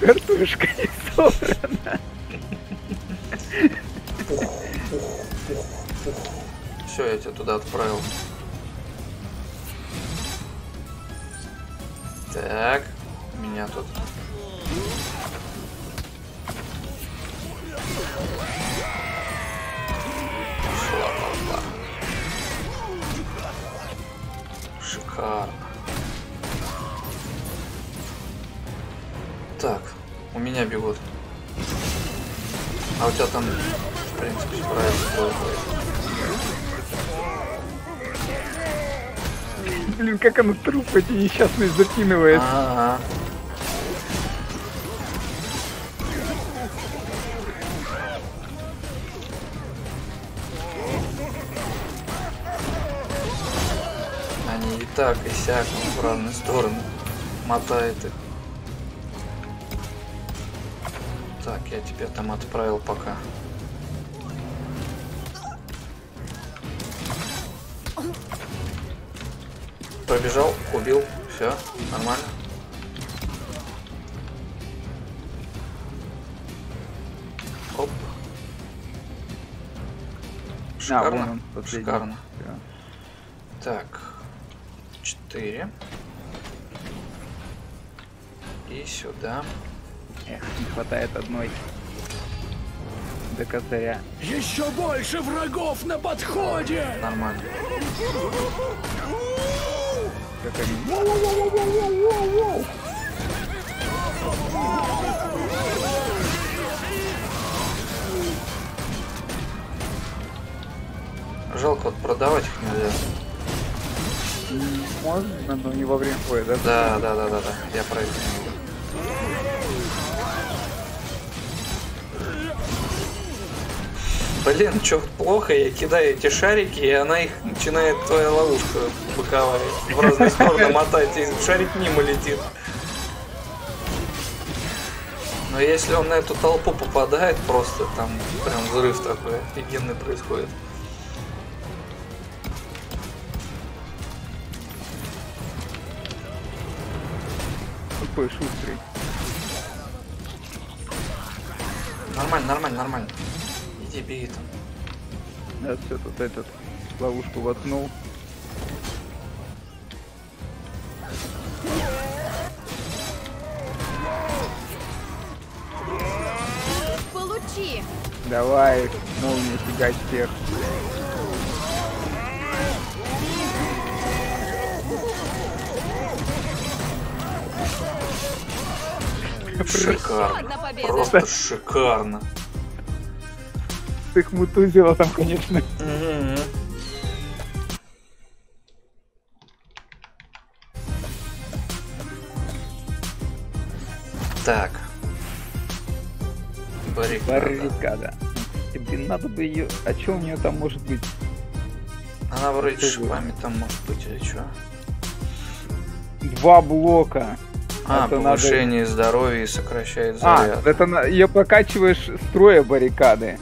Картошка не собрана. Все, я тебя туда отправил. Так, меня тут. Шла-ла-ла. Шикарно. Так, у меня бегут. А у тебя там, в принципе, справится. Блин, как оно трупы эти несчастные закинывает. Ага. Они и так, и сяк, в разные стороны мотает их. Так, я тебя там отправил пока. Пробежал, убил, все, нормально. Оп. Шикарно, а, шикарно. Да. Так, четыре. И сюда. Эх, не хватает одной. До косаря. Еще больше врагов на подходе! Нормально. Как они... Воу-воу-воу-воу-воу-воу-воу! Жалко, вот продавать их нельзя. Можно, но не во время боя, да? Да, да, да, да, да. Я пройду. Блин, чё плохо, я кидаю эти шарики, и она их начинает, твоя ловушка боковая, в разные стороны мотать, и шарик мимо летит. Но если он на эту толпу попадает, просто там прям взрыв такой офигенный происходит. Какой шустрый. Нормально, нормально, нормально. Иди, беги там. Да, все, тут этот ловушку воткнул. Получи! Давай, молния фигать всех. Шикарно. Просто шикарно. Ты их мутузила там, конечно. Mm-hmm. Так. Баррикада. Баррикада. Тебе надо бы ее... А что у нее там может быть? Она вроде шипами там может быть или что? Два блока. А, это повышение надо... здоровья и сокращает заряд. А, это на... ее прокачиваешь строя баррикады.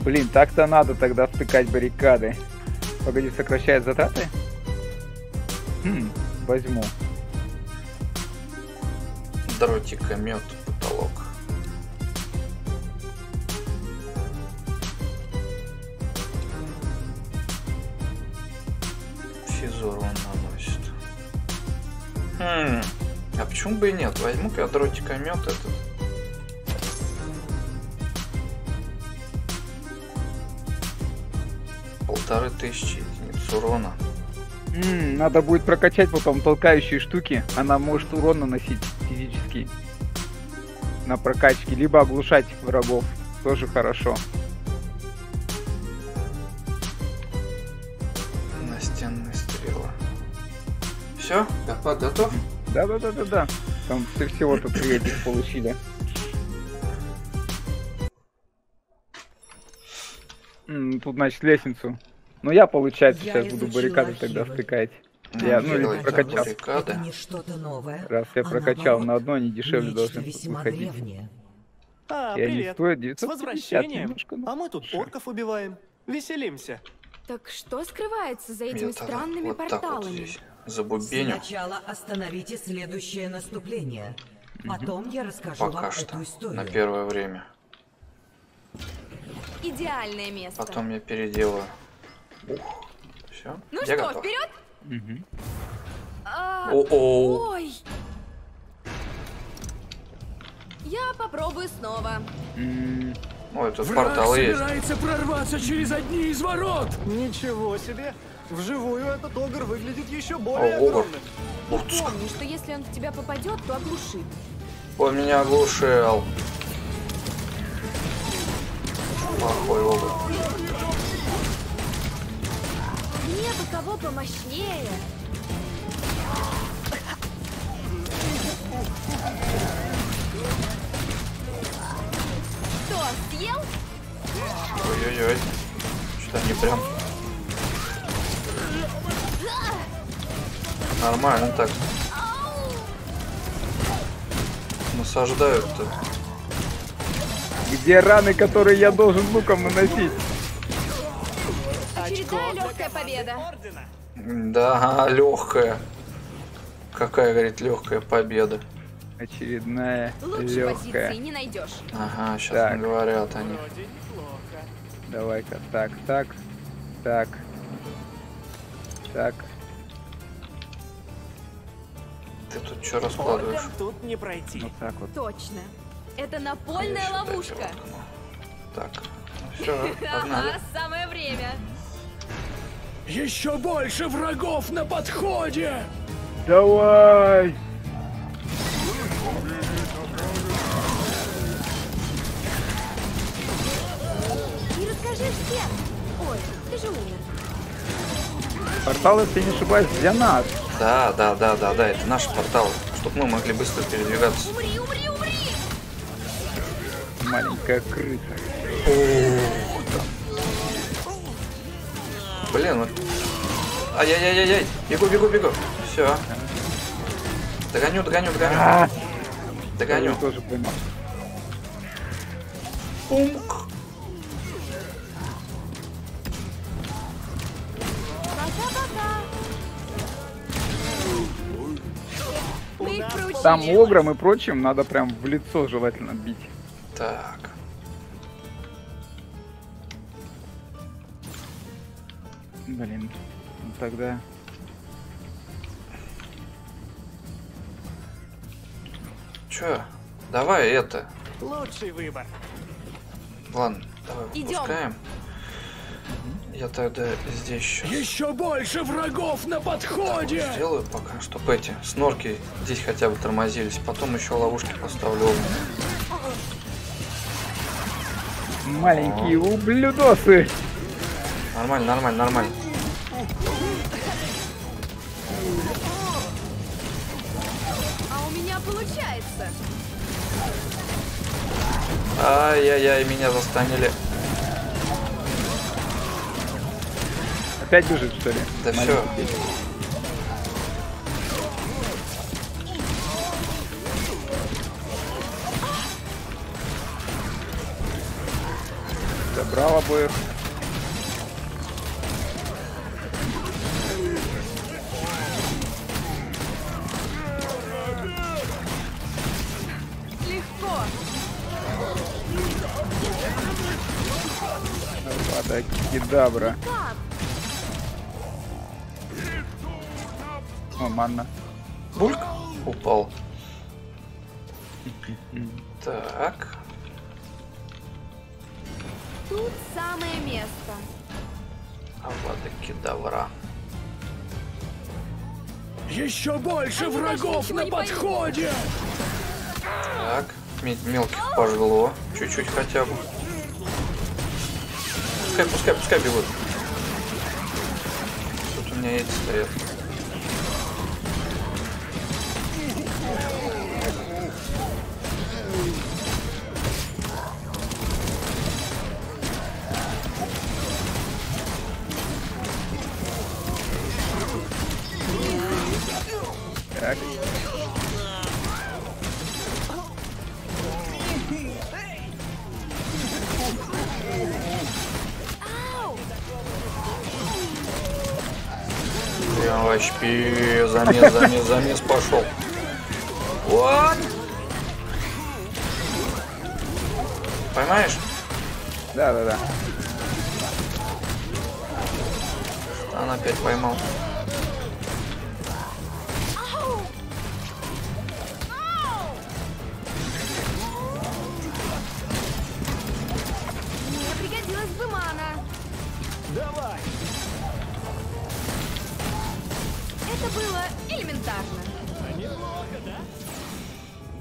Блин, так-то надо тогда втыкать баррикады. Погоди, сокращает затраты? Хм, возьму. Дротика, мед, потолок. Физор он наносит. Хм, а почему бы и нет? Возьму-ка я дротика, мед этот. Полторы тысячи единиц урона. М-м, надо будет прокачать потом толкающие штуки. Она может урон наносить физически на прокачке, либо оглушать врагов. Тоже хорошо. Настенные стрелы. Все? Капа готов? Да-да-да-да-да. Там все всего-то приедет получили. Тут, значит, лестницу. Но я, получается, я сейчас буду баррикады архивы. Тогда втыкать. Ну, я, ну, или прокачал. Это не что-то новое. Раз я а прокачал на одно, они дешевле должны выходить. А, привет. Они стоят девятьсот пятьдесят. С возвращением. Немножко, ну. А мы тут орков убиваем. Веселимся. Так что скрывается за этими Нет, странными вот порталами? Вот Забубеню. Сначала остановите следующее наступление. Потом я расскажу Пока вам что. эту историю. На первое время. Идеальное место. Потом я переделаю. Ух. Все. Ну я что, готов. вперед? Угу. А, О-о-о. Ой. Я попробую снова. М-м. Ой, тут порталы есть. Враг собирается прорваться через одни из ворот. Ничего себе! Вживую этот огр выглядит еще более огромным. Помни, что если он в тебя попадет, то оглушит. Он меня оглушил. Плохой огр. Нету кого помощнее. Что, съел? Ой-ой-ой. Что-то не прям... Нормально так. Насаждают-то. Где раны, которые я должен луком наносить? Очередная легкая победа. Да, легкая. Какая, говорит, легкая победа. Очередная легкая. Лучше позиции не найдешь. Ага, сейчас так. говорят они. Давай-ка, так, так, так, так. Ты тут что раскладываешь? Тут не пройти. Вот так вот. Точно. Это напольная а ловушка. Так. Ну, все, ага, самое время. Еще больше врагов на подходе. Давай. И расскажи всем. Ой, ты же умер. Портал, если не ошибаюсь, для нас. Да, да, да, да, да, это наш портал, чтобы мы могли быстро передвигаться. Умри, умри, умри! Маленькая крыса. О -о -о. Блин, вот. Ай-яй-яй-яй-яй! Бегу, бегу, бегу! Все. Догоню, догоню, догоню. А -а -а. Догоню. Тоже поймал. Пумк. Там огром и прочим надо прям в лицо желательно бить. Так. Блин, ну тогда... Чё? Давай это. Лучший выбор. Ладно, давай выпускаем. Я тогда здесь еще... Еще больше врагов на подходе! Так, вот сделаю пока, чтобы эти снорки здесь хотя бы тормозились. Потом еще ловушки поставлю. Маленькие О. ублюдосы! Нормально, нормально, нормально. А у меня получается! Ай-яй-яй, меня застанили. Опять бежит, что ли? Да все. Забрал обоих. Легко. Вода кидабра. О, манна. Бульк упал. Так. Тут самое место. Авадокедавра. Еще больше Они врагов на подходе. Так, мелких пожгло. Чуть-чуть хотя бы. Пускай, пускай, пускай бегут. Тут у меня яйца стоят. Так. Вообще, замес, замес, замес пошел. Вот. Понимаешь? Да, да, да. Она опять поймал.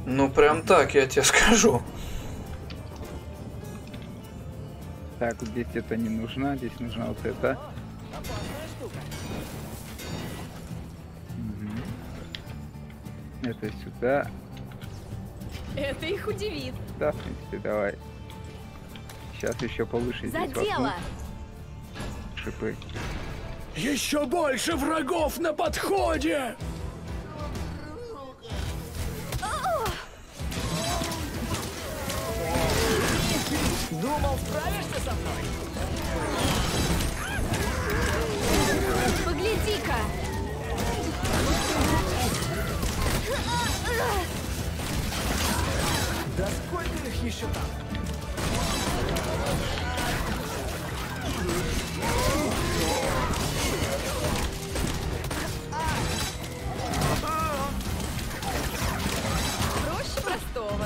Ну прям так, я тебе скажу. Так, здесь это не нужно, здесь нужна вот это. Угу. Это сюда. Это их удивит. Да, в принципе, давай. Сейчас еще повыше. За дело. Шипы. Еще больше врагов на подходе. Думал, справишься со мной? Погляди-ка! Да сколько их еще там? Проще простого.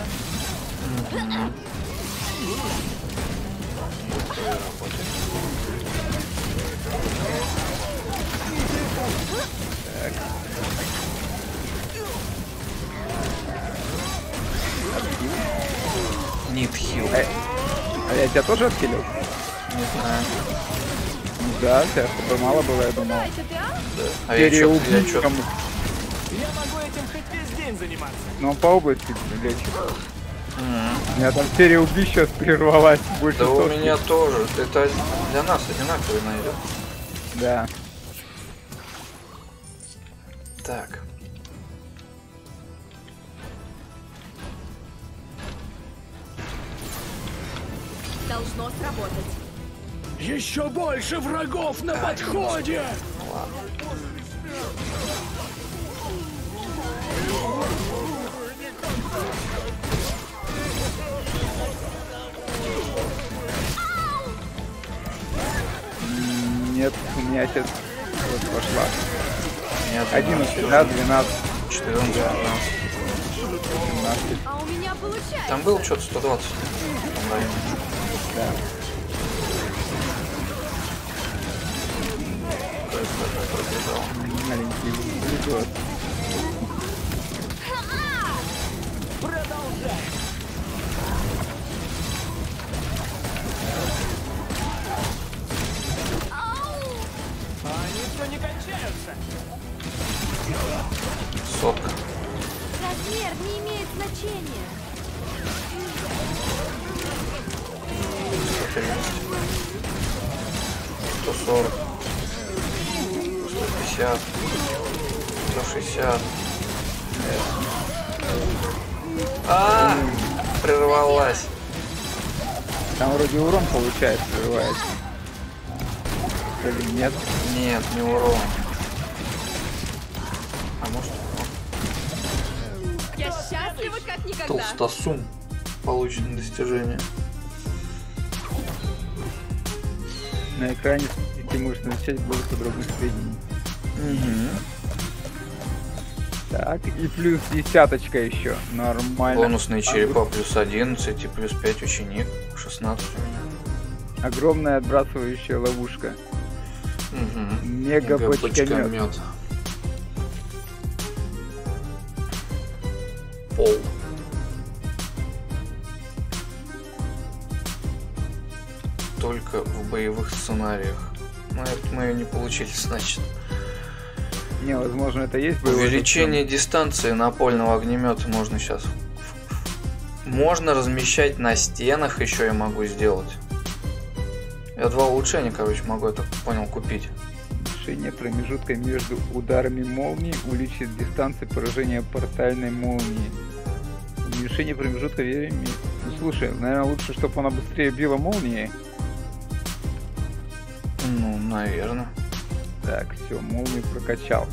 Нитхил. А, а я тебя тоже отхилил? Не знаю. Да, тебя что-то мало было, я думал. Да. А переубил. Я, я, я могу этим хоть весь день заниматься. Ну, по области лечит. Mm-hmm. У меня там серия убийств сейчас прервалась. Больше да сотни. У меня тоже. Это для нас одинаково найдет. Да. Так. Должно сработать. Еще больше врагов на а, подходе! Нет, у меня сейчас вот пошла. одиннадцать, да, двенадцать. четырнадцать, да. А у меня получается. Там был что-то сто двадцать. Да. Маленький прикол. Продолжай. Не кончаются. Сотка. Размер не имеет значения. сто сорок. сто пятьдесят. сто шестьдесят. А, прервалась. Там вроде урон получается, прерывается. Или нет? Нет, не урон. А может урон? Я счастлива как никогда. Толстосум. Получено достижение. На экране ты можешь начать больше подробных сведений. Угу. Так, и плюс десяточка еще. Нормально. Бонусные черепа плюс одиннадцать и плюс пять ученик. шестнадцать. Огромная отбрасывающая ловушка. Угу. Мега-бочка-мёд. Пол. Только в боевых сценариях. Ну, это мы ее не получили, значит. Не, возможно, это есть боевые. Увеличение сцены. Дистанции напольного огнемета можно сейчас. Можно размещать на стенах, еще я могу сделать. Я два улучшения, короче, могу, я так понял, купить. Улучшение промежутка между ударами молнии увеличит дистанцию поражения портальной молнии. Уменьшение промежутка верами. Ну слушай, наверное, лучше, чтобы она быстрее била молнии. Ну, наверное. Так, все, молнию прокачал.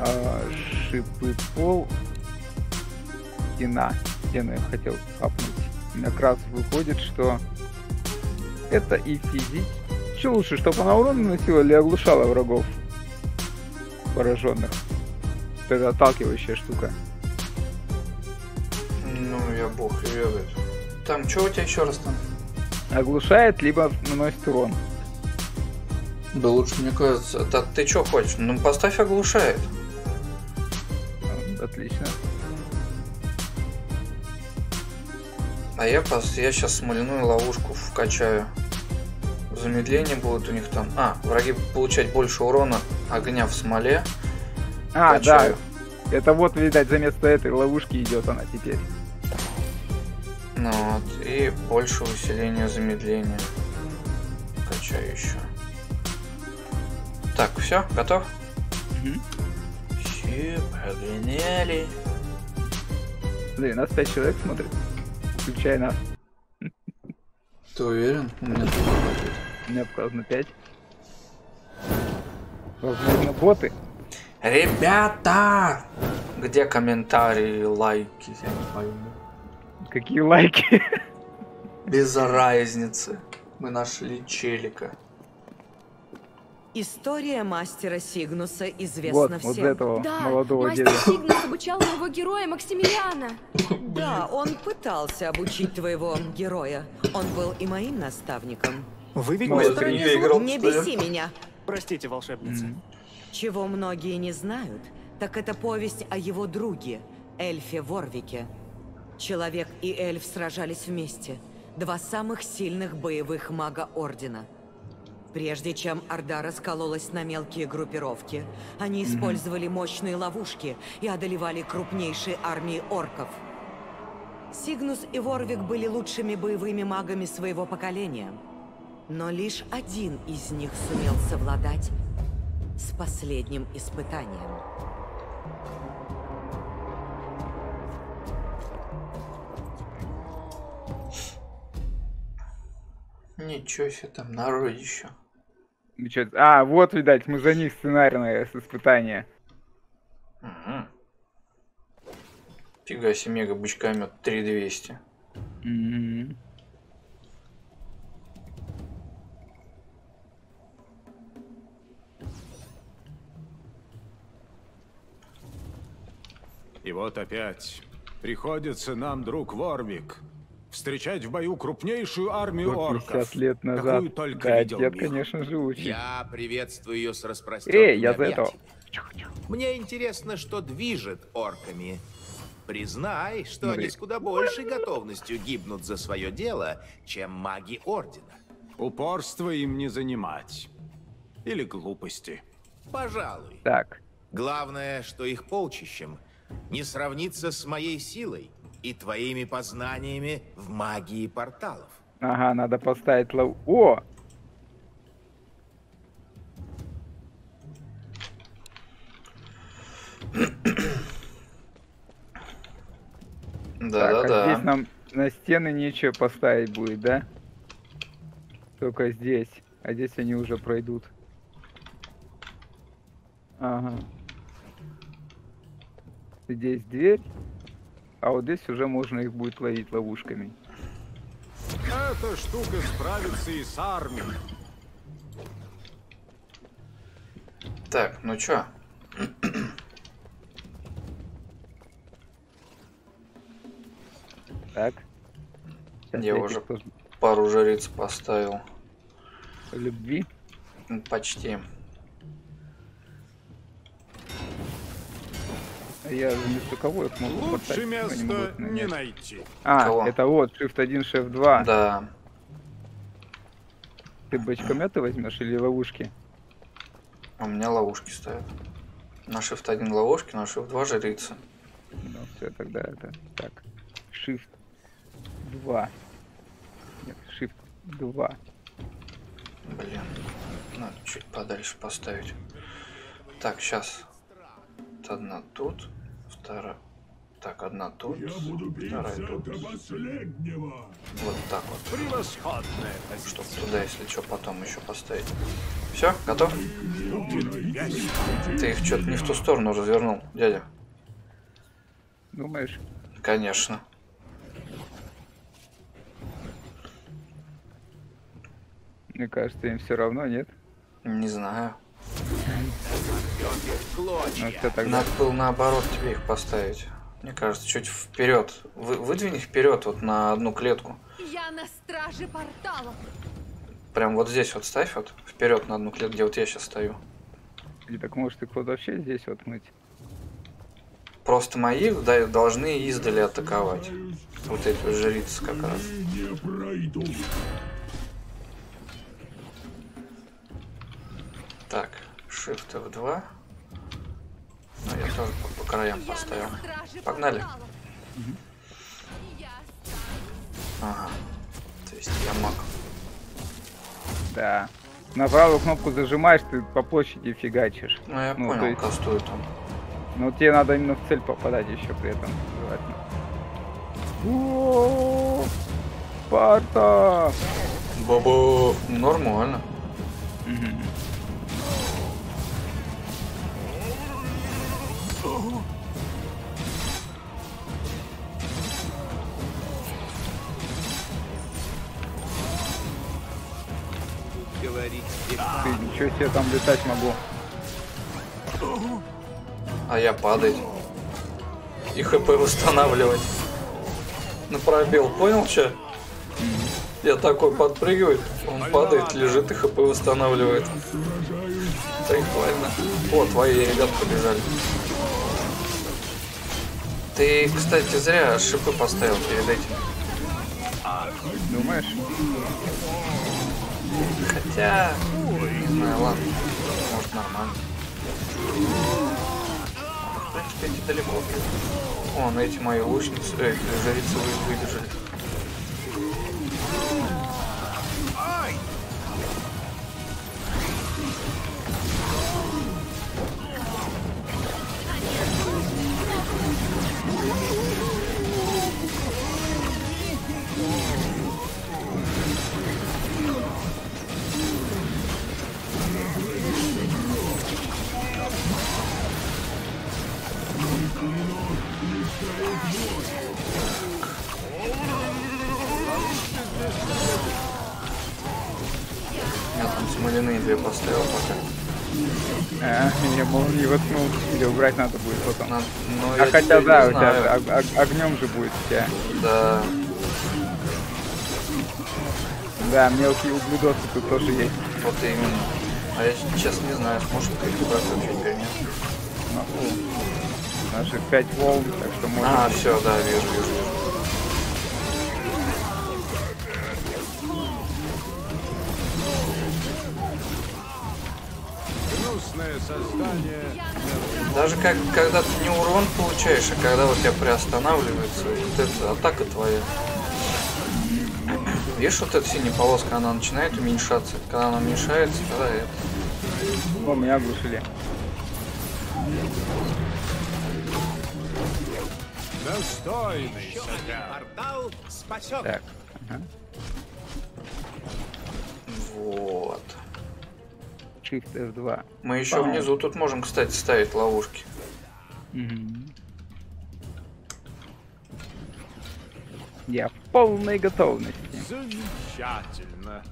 А, шипы пол. Стена. Стену я хотел капнуть. Как раз выходит, что это и физик. Че лучше, чтобы она урон наносила или оглушала врагов пораженных? Это отталкивающая штука. Ну, я бог ведает. Там, что у тебя еще раз там? Оглушает, либо наносит урон. Да лучше, мне кажется, да ты что хочешь? Ну, поставь оглушает. Отлично. А я, я сейчас смоляную ловушку вкачаю. Замедление будет у них там. А, враги получать больше урона огня в смоле. А, качаю. Да. Это вот, видать, заместо этой ловушки идет она теперь. Ну вот, и больше усиления замедления. Качаю еще. Так, все, готов? Угу. Все, погоняли. Смотри, нас пять человек смотрит. Включай нас. Ты уверен? У меня тоже работает. У меня показано пять. Возможно, боты. Ребята! Где комментарии, лайки? Я не пойму. Какие лайки? Без разницы. Мы нашли челика. История мастера Сигнуса известна вот, всем. Вот этого да, молодого деда. Мастер Сигнус обучал моего героя Максимилиана. Да, он пытался обучить твоего героя. Он был и моим наставником. Вы ведь играл. Не беси меня. Простите, волшебница. Чего многие не знают, так это повесть о его друге, эльфе Ворвике. Человек и эльф сражались вместе. Два самых сильных боевых мага Ордена. Прежде чем Орда раскололась на мелкие группировки, они использовали мощные ловушки и одолевали крупнейшие армии орков. Сигнус и Ворвик были лучшими боевыми магами своего поколения. Но лишь один из них сумел совладать с последним испытанием. Ничего себе там, народ еще. А, вот, видать, мы за них сценарное испытание. Угу. Фига себе, мега бычкомет три двести. Угу. И вот опять приходится нам, друг Ворвик, встречать в бою крупнейшую армию орков. лет назад. Только да, видел дед, конечно, живучий. Я приветствую ее с распростертыми Эй, я за это. Мне интересно, что движет орками. Признай, что Смотри. они с куда большей готовностью гибнут за свое дело, чем маги Ордена. Упорство им не занимать. Или глупости. Пожалуй. Так. Главное, что их полчищем не сравнится с моей силой и твоими познаниями в магии порталов. Ага, надо поставить лов... О! Да-да-да. Да. Здесь нам на стены нечего поставить будет, да? Только здесь. А здесь они уже пройдут. Ага. Здесь дверь. А вот здесь уже можно их будет ловить ловушками. Эта штука справится и с армией. Так, ну чё? Так. Сейчас я уже тоже... пару жриц поставил. Любви? Почти. Я вместо кого их могу Лучше места не, не найти. А, кого? Это вот, шифт один, шифт два. Да. Ты бочкомета возьмешь или ловушки? У меня ловушки стоят. На шифт один ловушки, на шифт два жрица. Ну все, тогда это... Так, шифт два. Нет, шифт два. Блин, надо чуть подальше поставить. Так, сейчас. Одна тут, вторая. Так, одна тут, вторая тут. Вот так вот. Чтобы туда, если что, потом еще поставить. Все, готов? Ты их что-то не в ту сторону развернул, дядя. Думаешь? Конечно. Мне кажется, им все равно, нет? Не знаю. Надо было наоборот тебе их поставить. Мне кажется, чуть вперед. Вы, выдвинь их вперед, вот на одну клетку. Я на страже портала. Прям вот здесь вот ставь, вот вперед на одну клетку, где вот я сейчас стою. И так может их вот вообще здесь вот мыть? Просто мои да, должны издали атаковать. Вот эти вот жрицы как раз. Так, Shift Эф два. Ну, я тоже по, по краям поставил. Погнали. Ага. То есть я маг. Да. На правую кнопку зажимаешь, ты по площади фигачишь. Ну, я ну, понял, есть... кастую там. Ну, тебе надо именно в цель попадать еще при этом. О-о-о-о! Спарта! Бабо! Нормально. Ты, ничего себе, там летать могу. А я падать. И ХП восстанавливать. На пробел, понял, че? Я такой подпрыгивает, он падает, лежит и ХП восстанавливает. Так, ладно. О, твои ребят побежали. Ты, кстати, зря шипы поставил перед этим. Думаешь? Хотя... Не знаю, ладно. Может, нормально. В принципе, эти далеко. О, ну эти мои лучницы, э, жрицы выдержали. Я там смоляные две поставил пока. А, меня молнии воткнул. Или убрать надо будет потом. Надо... А хотя да, у тебя огнем же будет у тебя. Да. Да, мелкие углудосы тут тоже есть. Вот именно. А я сейчас не знаю, сможет ли их убрать вообще или нет. Наших пять волн, так что можно... А, все, да, вижу, вижу. Даже как, когда ты не урон получаешь, а когда у тебя приостанавливается, вот эта атака твоя. Видишь, вот эта синяя полоска, она начинает уменьшаться. Когда она уменьшается, тогда это... О, меня оглушили. Достойный портал спасет. Так. Ага. Вот. Shift Эф два. Мы еще Пау. Внизу тут можем, кстати, ставить ловушки. Угу. Я в полной готовности. Замечательно.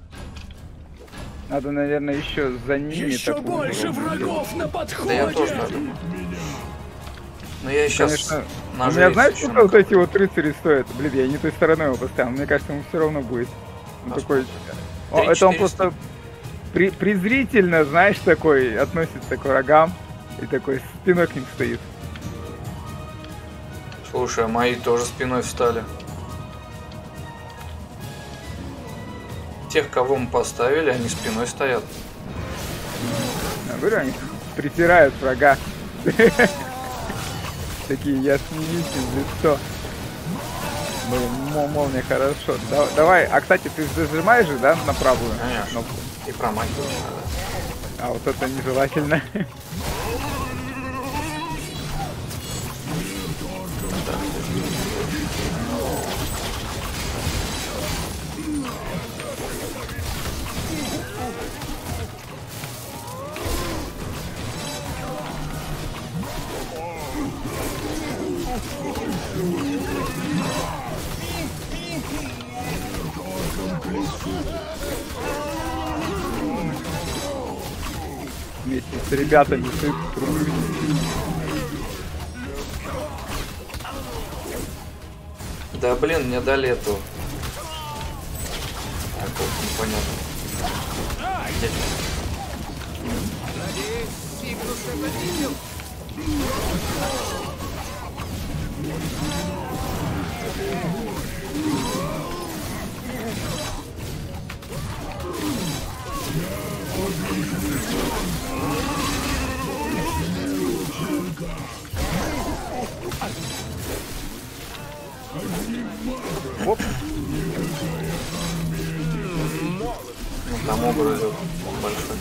Надо, наверное, еще за ними. Еще больше врагов на подходе. Да я тоже надумал. Но я сейчас нажал. Я знаю, что вот эти вот рыцари стоят. Блин, я не той стороной его поставил. Мне кажется, ему все равно будет. Он такой... О, это он просто при, презрительно, знаешь, такой относится к врагам. И такой спиной к ним стоит. Слушай, а мои тоже спиной встали. Тех, кого мы поставили, они спиной стоят. Я говорю, они притирают врага. Такие, я смеюсь в лицо. Блин, молния, хорошо. Да, давай, а кстати, ты зажимаешь же, да, на правую кнопку? И промахиваешь. А вот это нежелательно. Так, Вместе с ребятами ты трубишь. Да блин, мне дали эту. Так вот, непонятно. Где? Надеюсь, Сигнус это видел. Оп. Там огр идет большой.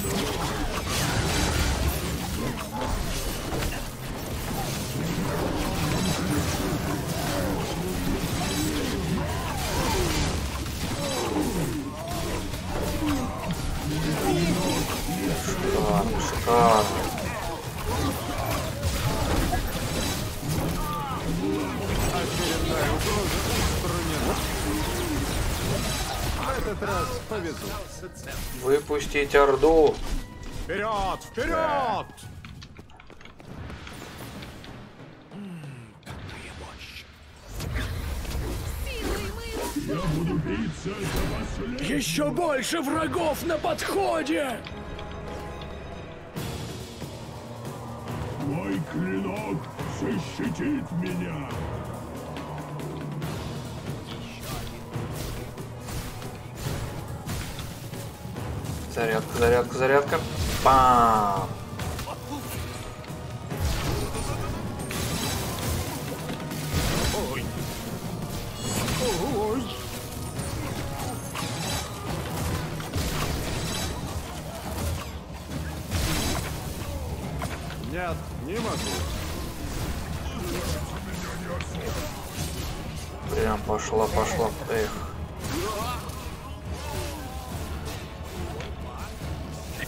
Шикарно, шикарно. Выпустить орду. Вперед, вперед! Да. Еще больше врагов на подходе! Мой клинок защитит меня! Зарядка, зарядка, зарядка. Пам! Ой. Ой. Нет, не могу. Прям пошла, пошла. Эх.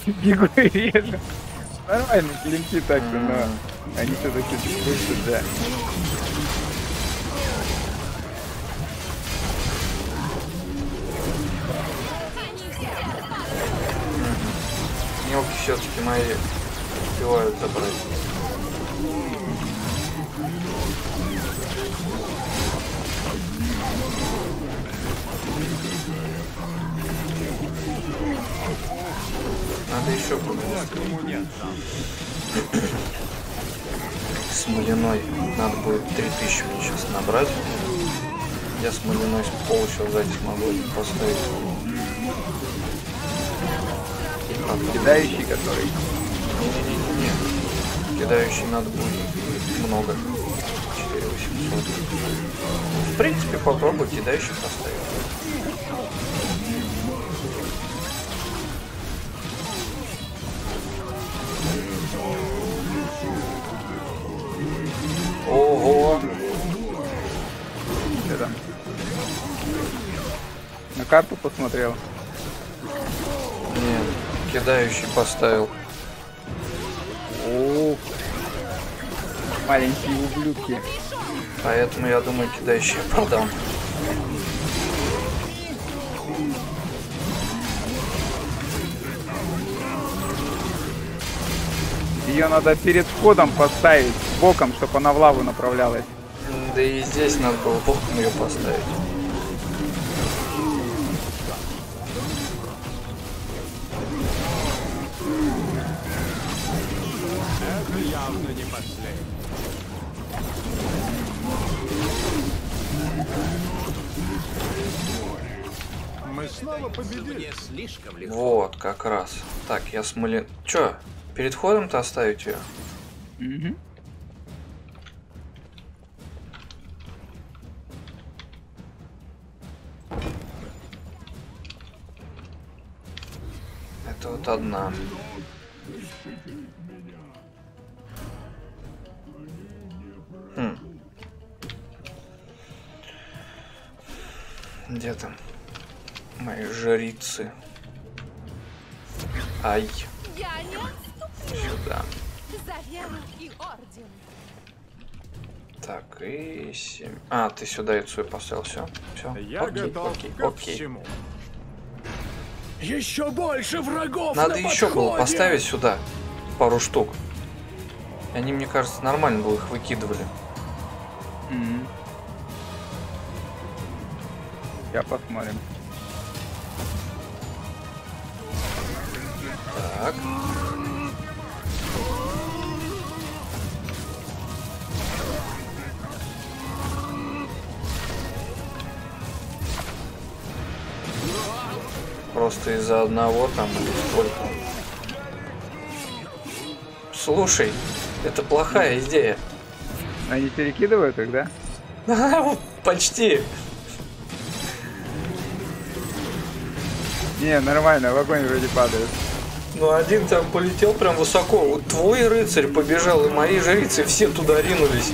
Бегу и режу. Нормально, клинки так-то, но они все-таки чувствуются, да. Мелкие щетки мои успевают забрать. Надо еще поменять. Смоляной надо будет три тысячи мне сейчас набрать. Я смоляной получил, за здесь могу поставить. И кидающий, который. Не-не-не-не. Кидающий надо будет много. четыре тысячи восемьсот. В принципе, попробую кидающий поставить. Ого! Что там? На карту посмотрел? Нет, кидающий поставил. О, маленькие ублюдки. Поэтому я думаю, кидающий продам. Ее надо перед входом поставить, боком, чтобы она в лаву направлялась. Да и здесь надо было боком ее поставить. Это явно не последний. Мы снова победили. Слишком легко. Вот, как раз. Так, я смылен... Чё? Перед ходом-то оставить ее. Mm-hmm. Это вот одна. Хм. Где там мои жрицы? Ай. Сюда. За веру и орден. Так, и семь. А, ты сюда яйцо поставил, все. Все. Я окей, готов окей, ко окей. всему. Еще больше врагов. Надо на еще подходе. Было поставить сюда пару штук. Они, мне кажется, нормально бы их выкидывали. Mm-hmm. Я посмотрим. Так. Просто из-за одного там сколько. Слушай, это плохая идея. Они перекидывают их, да? А, почти. Не, нормально, в огонь вроде падает. Ну один там полетел прям высоко. Вот твой рыцарь побежал, и мои жрицы все туда ринулись.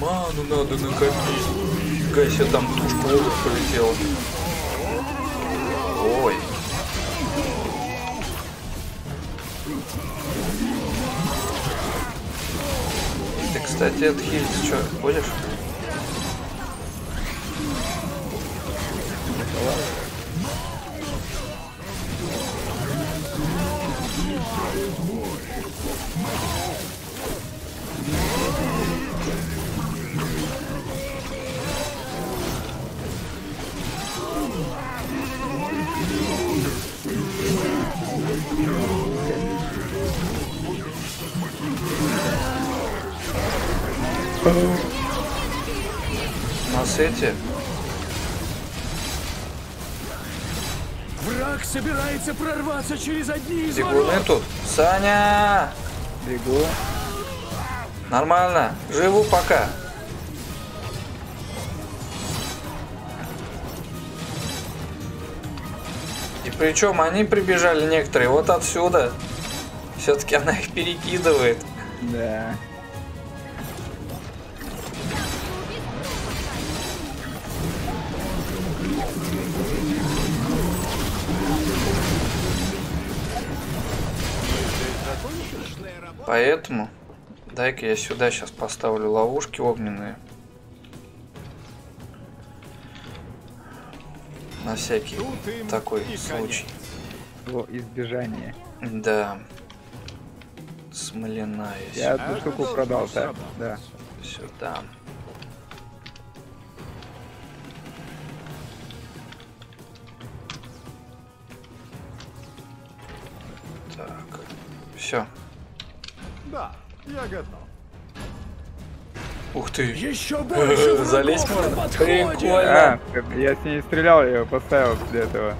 Ману надо накопить. Гайся, там тушка воздух полетела. Ой. Ты, кстати, отхилиться что, будешь? У нас эти. Враг собирается прорваться через одни из ворот. Бегуны тут. Саня! Бегу. Нормально. Живу пока. И причем они прибежали некоторые вот отсюда. Все-таки она их перекидывает. Да. Поэтому дай-ка я сюда сейчас поставлю ловушки огненные. На всякий такой случай. Во избежание. Да. Смоляная. Я эту штуку продал, да? Да. Сюда. Так. Все. Да, я готов. Ух ты! Еще больше! Залезь можно? Прикольно! А, я с ней стрелял, я его поставил для этого.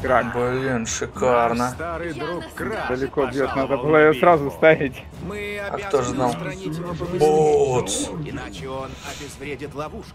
Крак. Блин, шикарно. Старый друг Крак. Далеко бьет, надо было ее сразу ставить. Мы а кто же знал? Боц! Иначе он обезвредит ловушки.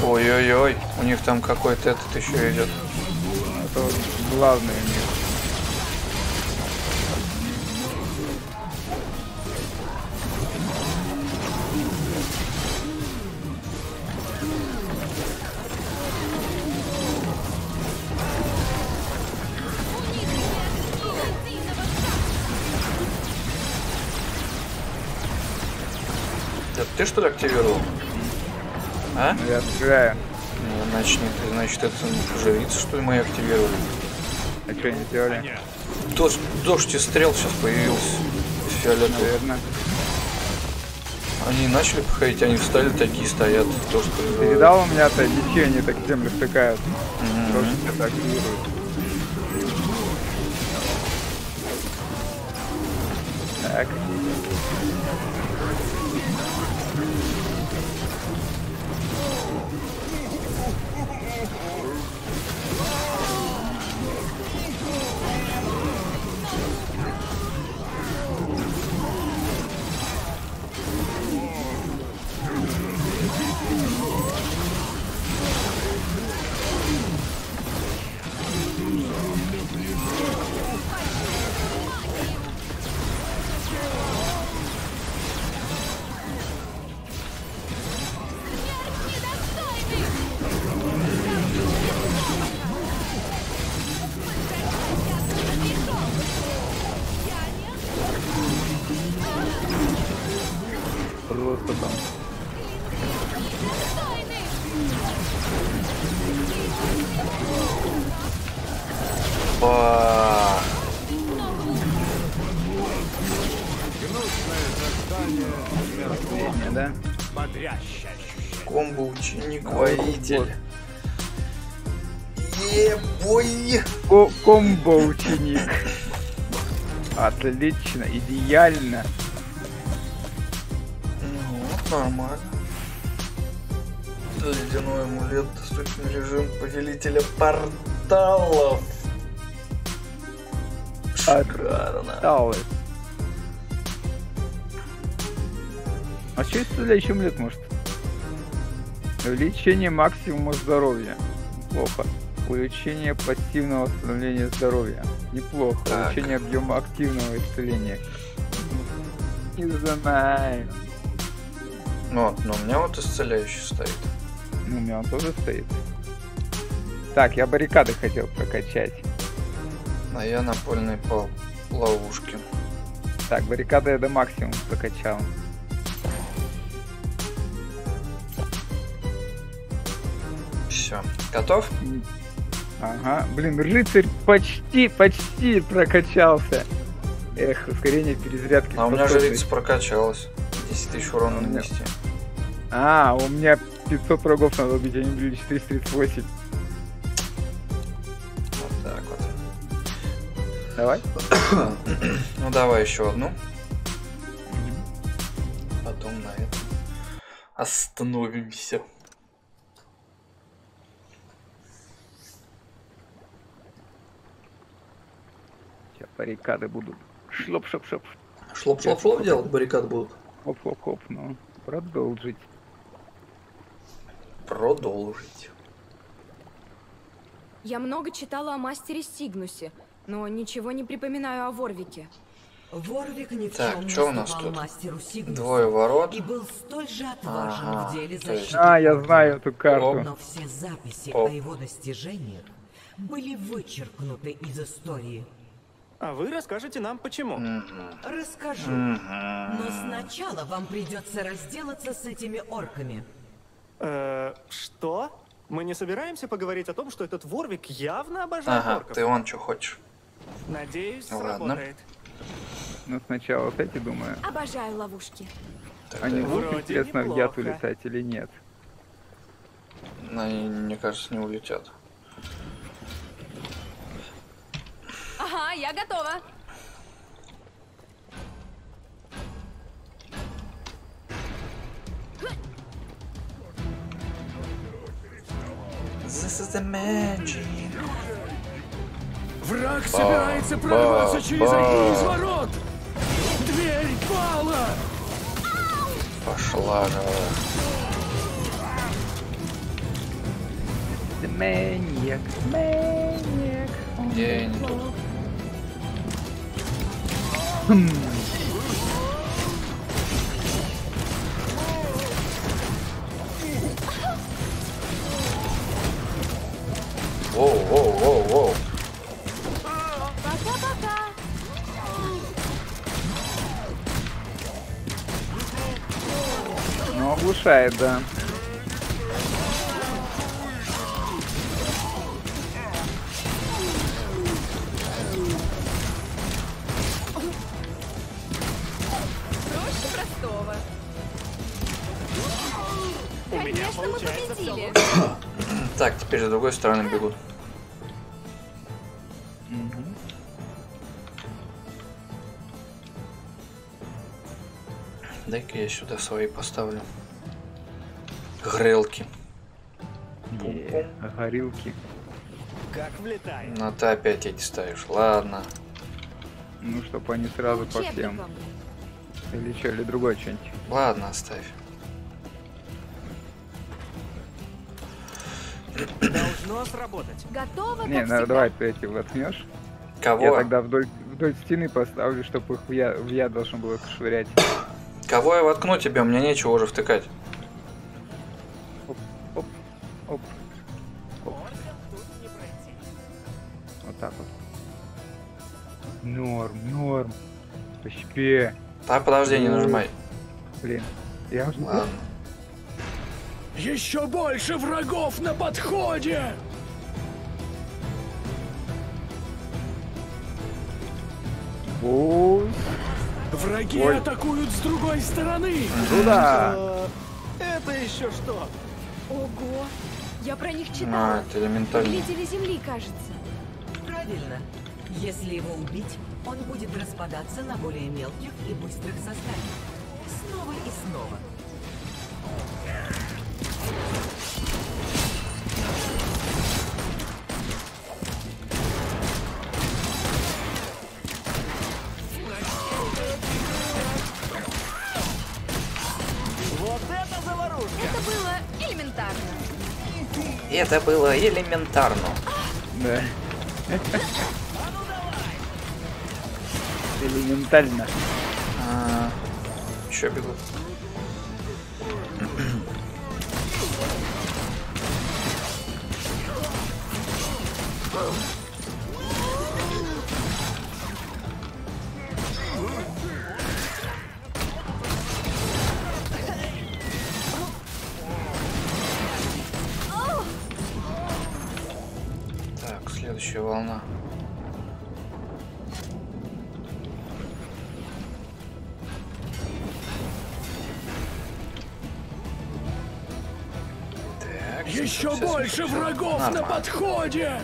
Ой-ой-ой, у них там какой-то этот еще идет. Это вот главный у них. Это ты что ли активировал? А? Я открываю. Ну, значит, нет, значит, это жрица, что ли, мы активировали. А что не делали? Дождь, дождь и стрел сейчас появился. Фиолетовый. Наверное. Они начали походить, они встали, такие стоят. То, что... Передал у меня то детей, они так землю втыкают. Mm-hmm. Тоже себя активируют. Так. Комбо ученик. Отлично, идеально. Ну, вот нормально. Ледяной амулет, доступный режим повелителя порталов. Шикарно. А что это следующий амулет может? Увеличение максимума здоровья. Плохо. Увеличение пассивного восстановления здоровья. Неплохо. Так. Увеличение объема активного исцеления. Не знаю. Ну, но у меня вот исцеляющий стоит. Ну, у меня он тоже стоит. Так, я баррикады хотел прокачать. А я напольные пол... ловушки. Так, баррикады я до максимума прокачал. Все. Готов? Ага, блин, рыцарь почти, почти прокачался. Эх, ускорение перезарядки. А у меня же рыцарь прокачалось. десять тысяч урона нанести. А, у меня пятьсот врагов надо убить, они были четыреста тридцать восемь. Вот так вот. Давай. Ну давай еще одну. Потом на этом остановимся. Баррикады будут. Шлоп-шоп-шоп. Шлоп-шлоп-шлоп делать баррикад будут. Хоп-хоп-хоп, ну, продолжить. Продолжить. Я много читала о мастере Сигнусе, но ничего не припоминаю о Ворвике. Ворвик не так, что у нас тут? Двое ворот. И был столь же отважен а, в деле защиты. А, я знаю эту карту. Но все записи Оп. о его достижениях были вычеркнуты из истории. А вы расскажете нам почему? Mm-hmm. Расскажу. Mm-hmm. Но сначала вам придется разделаться с этими орками. Э-э, что? Мы не собираемся поговорить о том, что этот Ворвик явно обожает ага, орков? Ты он что хочешь. Надеюсь, ну, сработает. Ну сначала вот эти, думаю. Обожаю ловушки. Так, они будут, интересно, в яд улетать или нет? Они, мне кажется, не улетят. Ага, я готова. This is the magic. Враг ба, собирается ба, прорваться ба, через одни из ворот. Дверь пала. Пошла же. Маньяк, маньяк. Где я не тут? Воу-воу-воу-воу. Пока-пока. Ну, оглушает, да. У меня получается все. Так, теперь с другой стороны бегут. Дай-ка я сюда свои поставлю. Грелки. Е-е-е, горилки. Как влетает. Ну ты опять эти ставишь. Ладно. Ну, чтобы они сразу по всем. Или что, или другой что-нибудь. Ладно, оставь. Должно сработать. Готово. Не, ну давай ты эти воткнешь. Кого? Я тогда вдоль, вдоль стены поставлю, чтобы их в я, в я должен было швырять. Кого я воткну тебе? У меня нечего уже втыкать. Оп, оп, оп, оп. Вот так вот. Норм, норм. Пощипи. Так, подожди, не нажимай. Блин, я уже... Ладно. Еще больше врагов на подходе! О. Враги Ой. атакуют с другой стороны! Туда! Это еще что? Ого! Я про них читал. А, это элементарно. Видели земли, кажется. Правильно. Если его убить, он будет распадаться на более мелких и быстрых созданий. Снова и снова. Вот это заварушка! Это было элементарно. Это было элементарно. Да. Элементально. А, еще бегут. Так, следующая волна. Еще больше врагов Нормально. на подходе!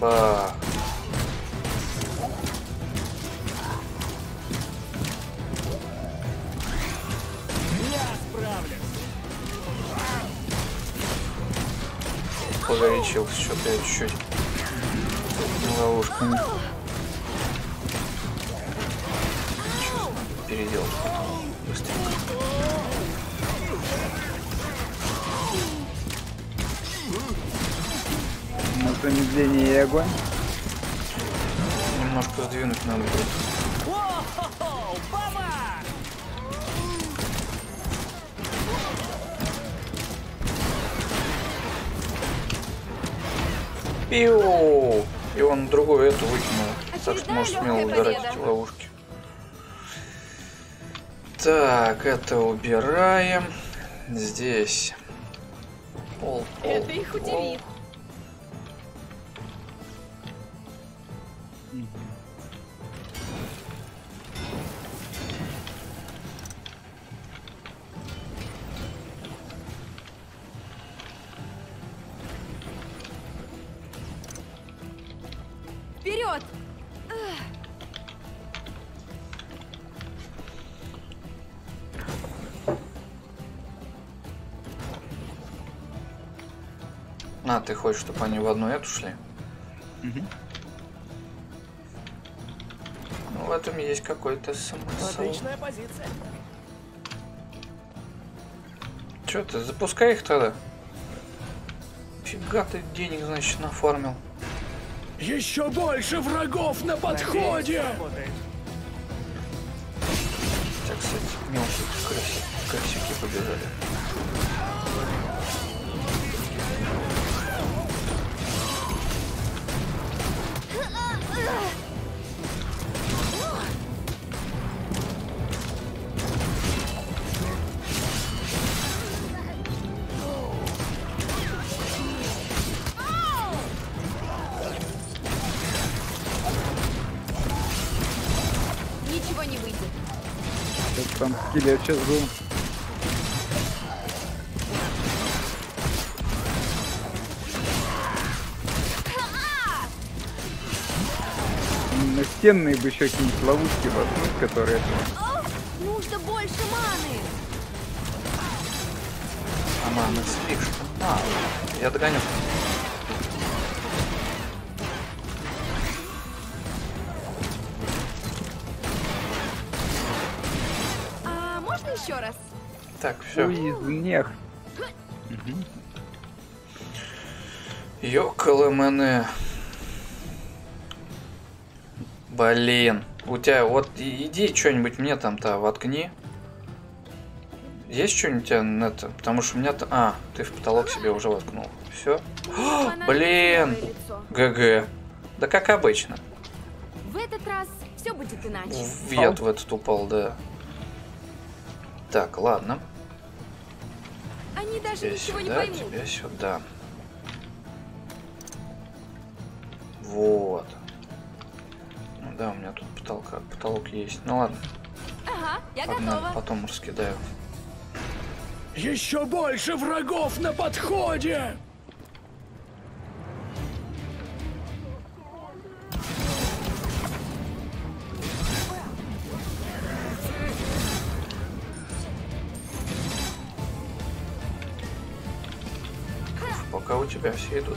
Ба. Погорячился что-то я чуть-чуть ловушками. Сейчас переделать потом быстренько. На замедление и огонь. Немножко сдвинуть надо будет. Пиу! И он другую эту выкинул. Так что можешь смело убирать эти ловушки. Так, это убираем. Здесь. Пол, пол, это их удивит. Вперед! А, ты хочешь, чтобы они в одну эту шли? Угу. Ну, в этом есть какой-то смысл. Отличная позиция. Че ты, запускай их тогда. Фига ты денег, значит, нафармил. Еще больше врагов на подходе! Так, кстати, мелкие красики, красики побежали. там киллер сейчас был. Стенные бы еще какие-нибудь ловушки воткнуть, которые... Ох, нужно больше маны! А маны слишком мало. Я догоню. А можно еще раз? Так, все. Уизнех. Ёкалэмэне. Блин, у тебя вот иди что-нибудь мне там-то воткни. Есть что-нибудь у тебя на это? Потому что у меня-то... А, ты в потолок себе уже воткнул. Все. Блин! ГГ. Да как обычно. В этот раз все будет иначе. Вет в этот упал, да. Так, ладно. Они даже ничего не поймут. Тебя сюда. Вот. Да, у меня тут потолка, потолок есть. Ну ладно. Ага, я Погнали, готова. Потом раскидаю. Еще больше врагов на подходе! Пока у тебя все идут.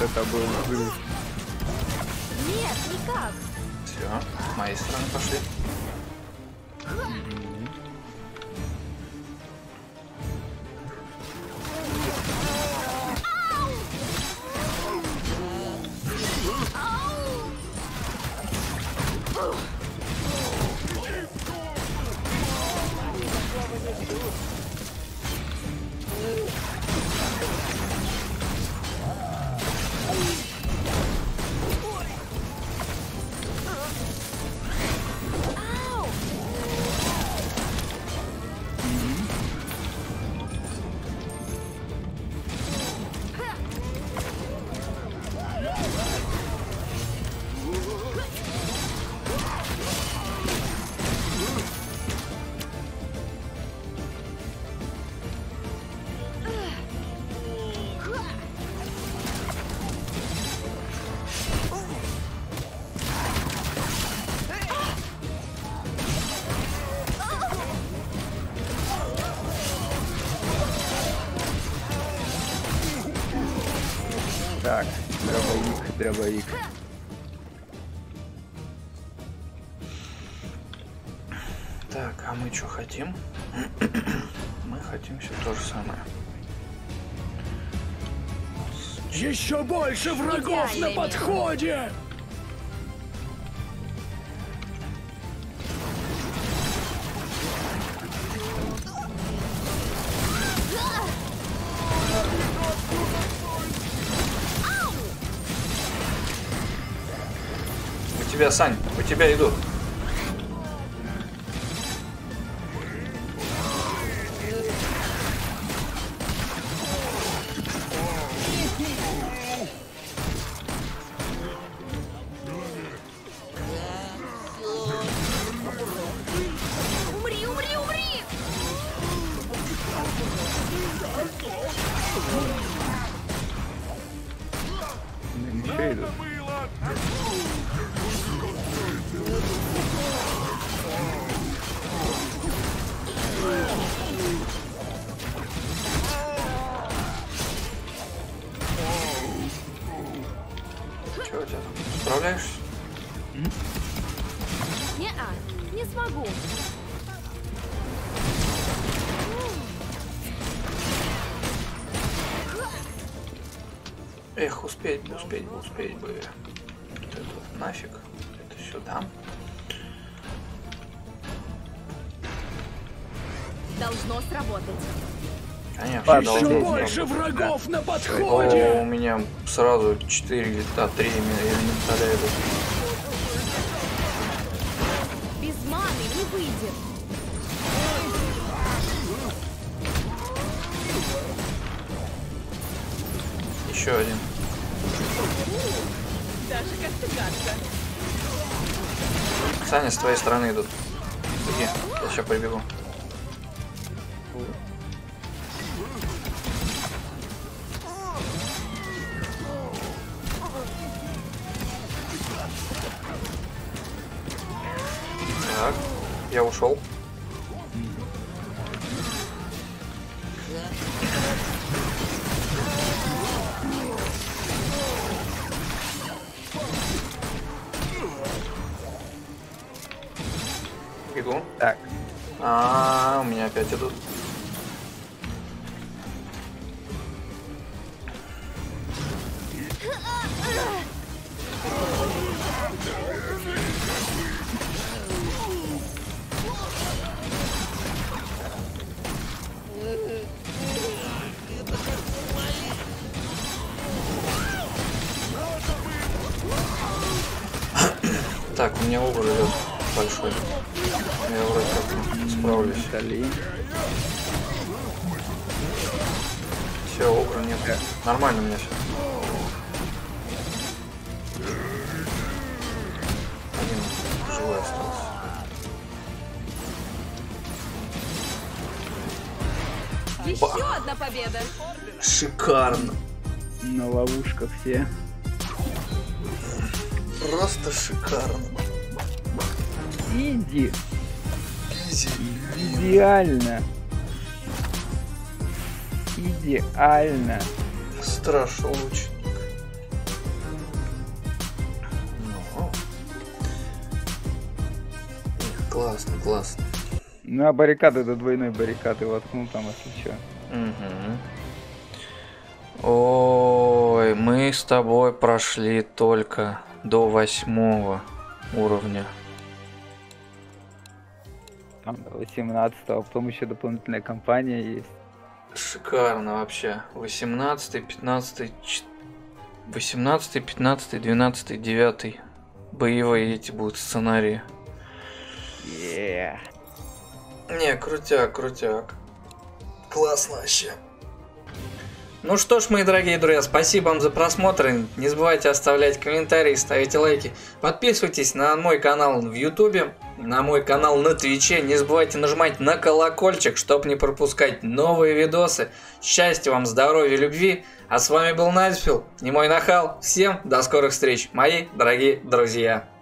Это был взрыв. Нет, никак. Все, с моей стороны пошли. Дробовик. Так, а мы что хотим? Мы хотим все то же самое. Еще больше врагов на подходе! У тебя, Сань, у тебя идут. Успеть бы вот это вот нафиг, это сюда. Должно сработать. Конечно, а должно еще больше сработать. Врагов да. На подходе. О, у меня сразу четыре лита, три элементаря идут. Без маны выйдет. Еще один. Даже как-то гадко. Саня, с твоей стороны идут. Беги, я сейчас прибегу. Так, я ушел. Бегу. Так. А, -а, а, у меня опять идут. Так, у меня угол идет большой. Я вроде как справлюсь. Дали. Все, угол нет. Нормально у меня все. Один живой остался. Еще одна победа. Шикарно. На ловушках все. Просто шикарно. Иди. Иди. Идеально. Идеально. Страшный лучник. Ну. Классно, классно. Ну а баррикады до двойной баррикады воткнул там, если что. Угу. Ой, мы с тобой прошли только до восьмого уровня. восемнадцатого, потом еще дополнительная кампания есть. Шикарно вообще. восемнадцатый, пятнадцатый, восемнадцатый, пятнадцатый, двенадцатый, девятый. Боевые эти будут сценарии. Yeah. Не, крутяк, крутяк. Классно вообще. Ну что ж, мои дорогие друзья, спасибо вам за просмотр. Не забывайте оставлять комментарии, ставите лайки. Подписывайтесь на мой канал в YouTube, на мой канал на Twitch. Не забывайте нажимать на колокольчик, чтобы не пропускать новые видосы. Счастья вам, здоровья, любви. А с вами был Надюфил, немой нахал. Всем до скорых встреч, мои дорогие друзья.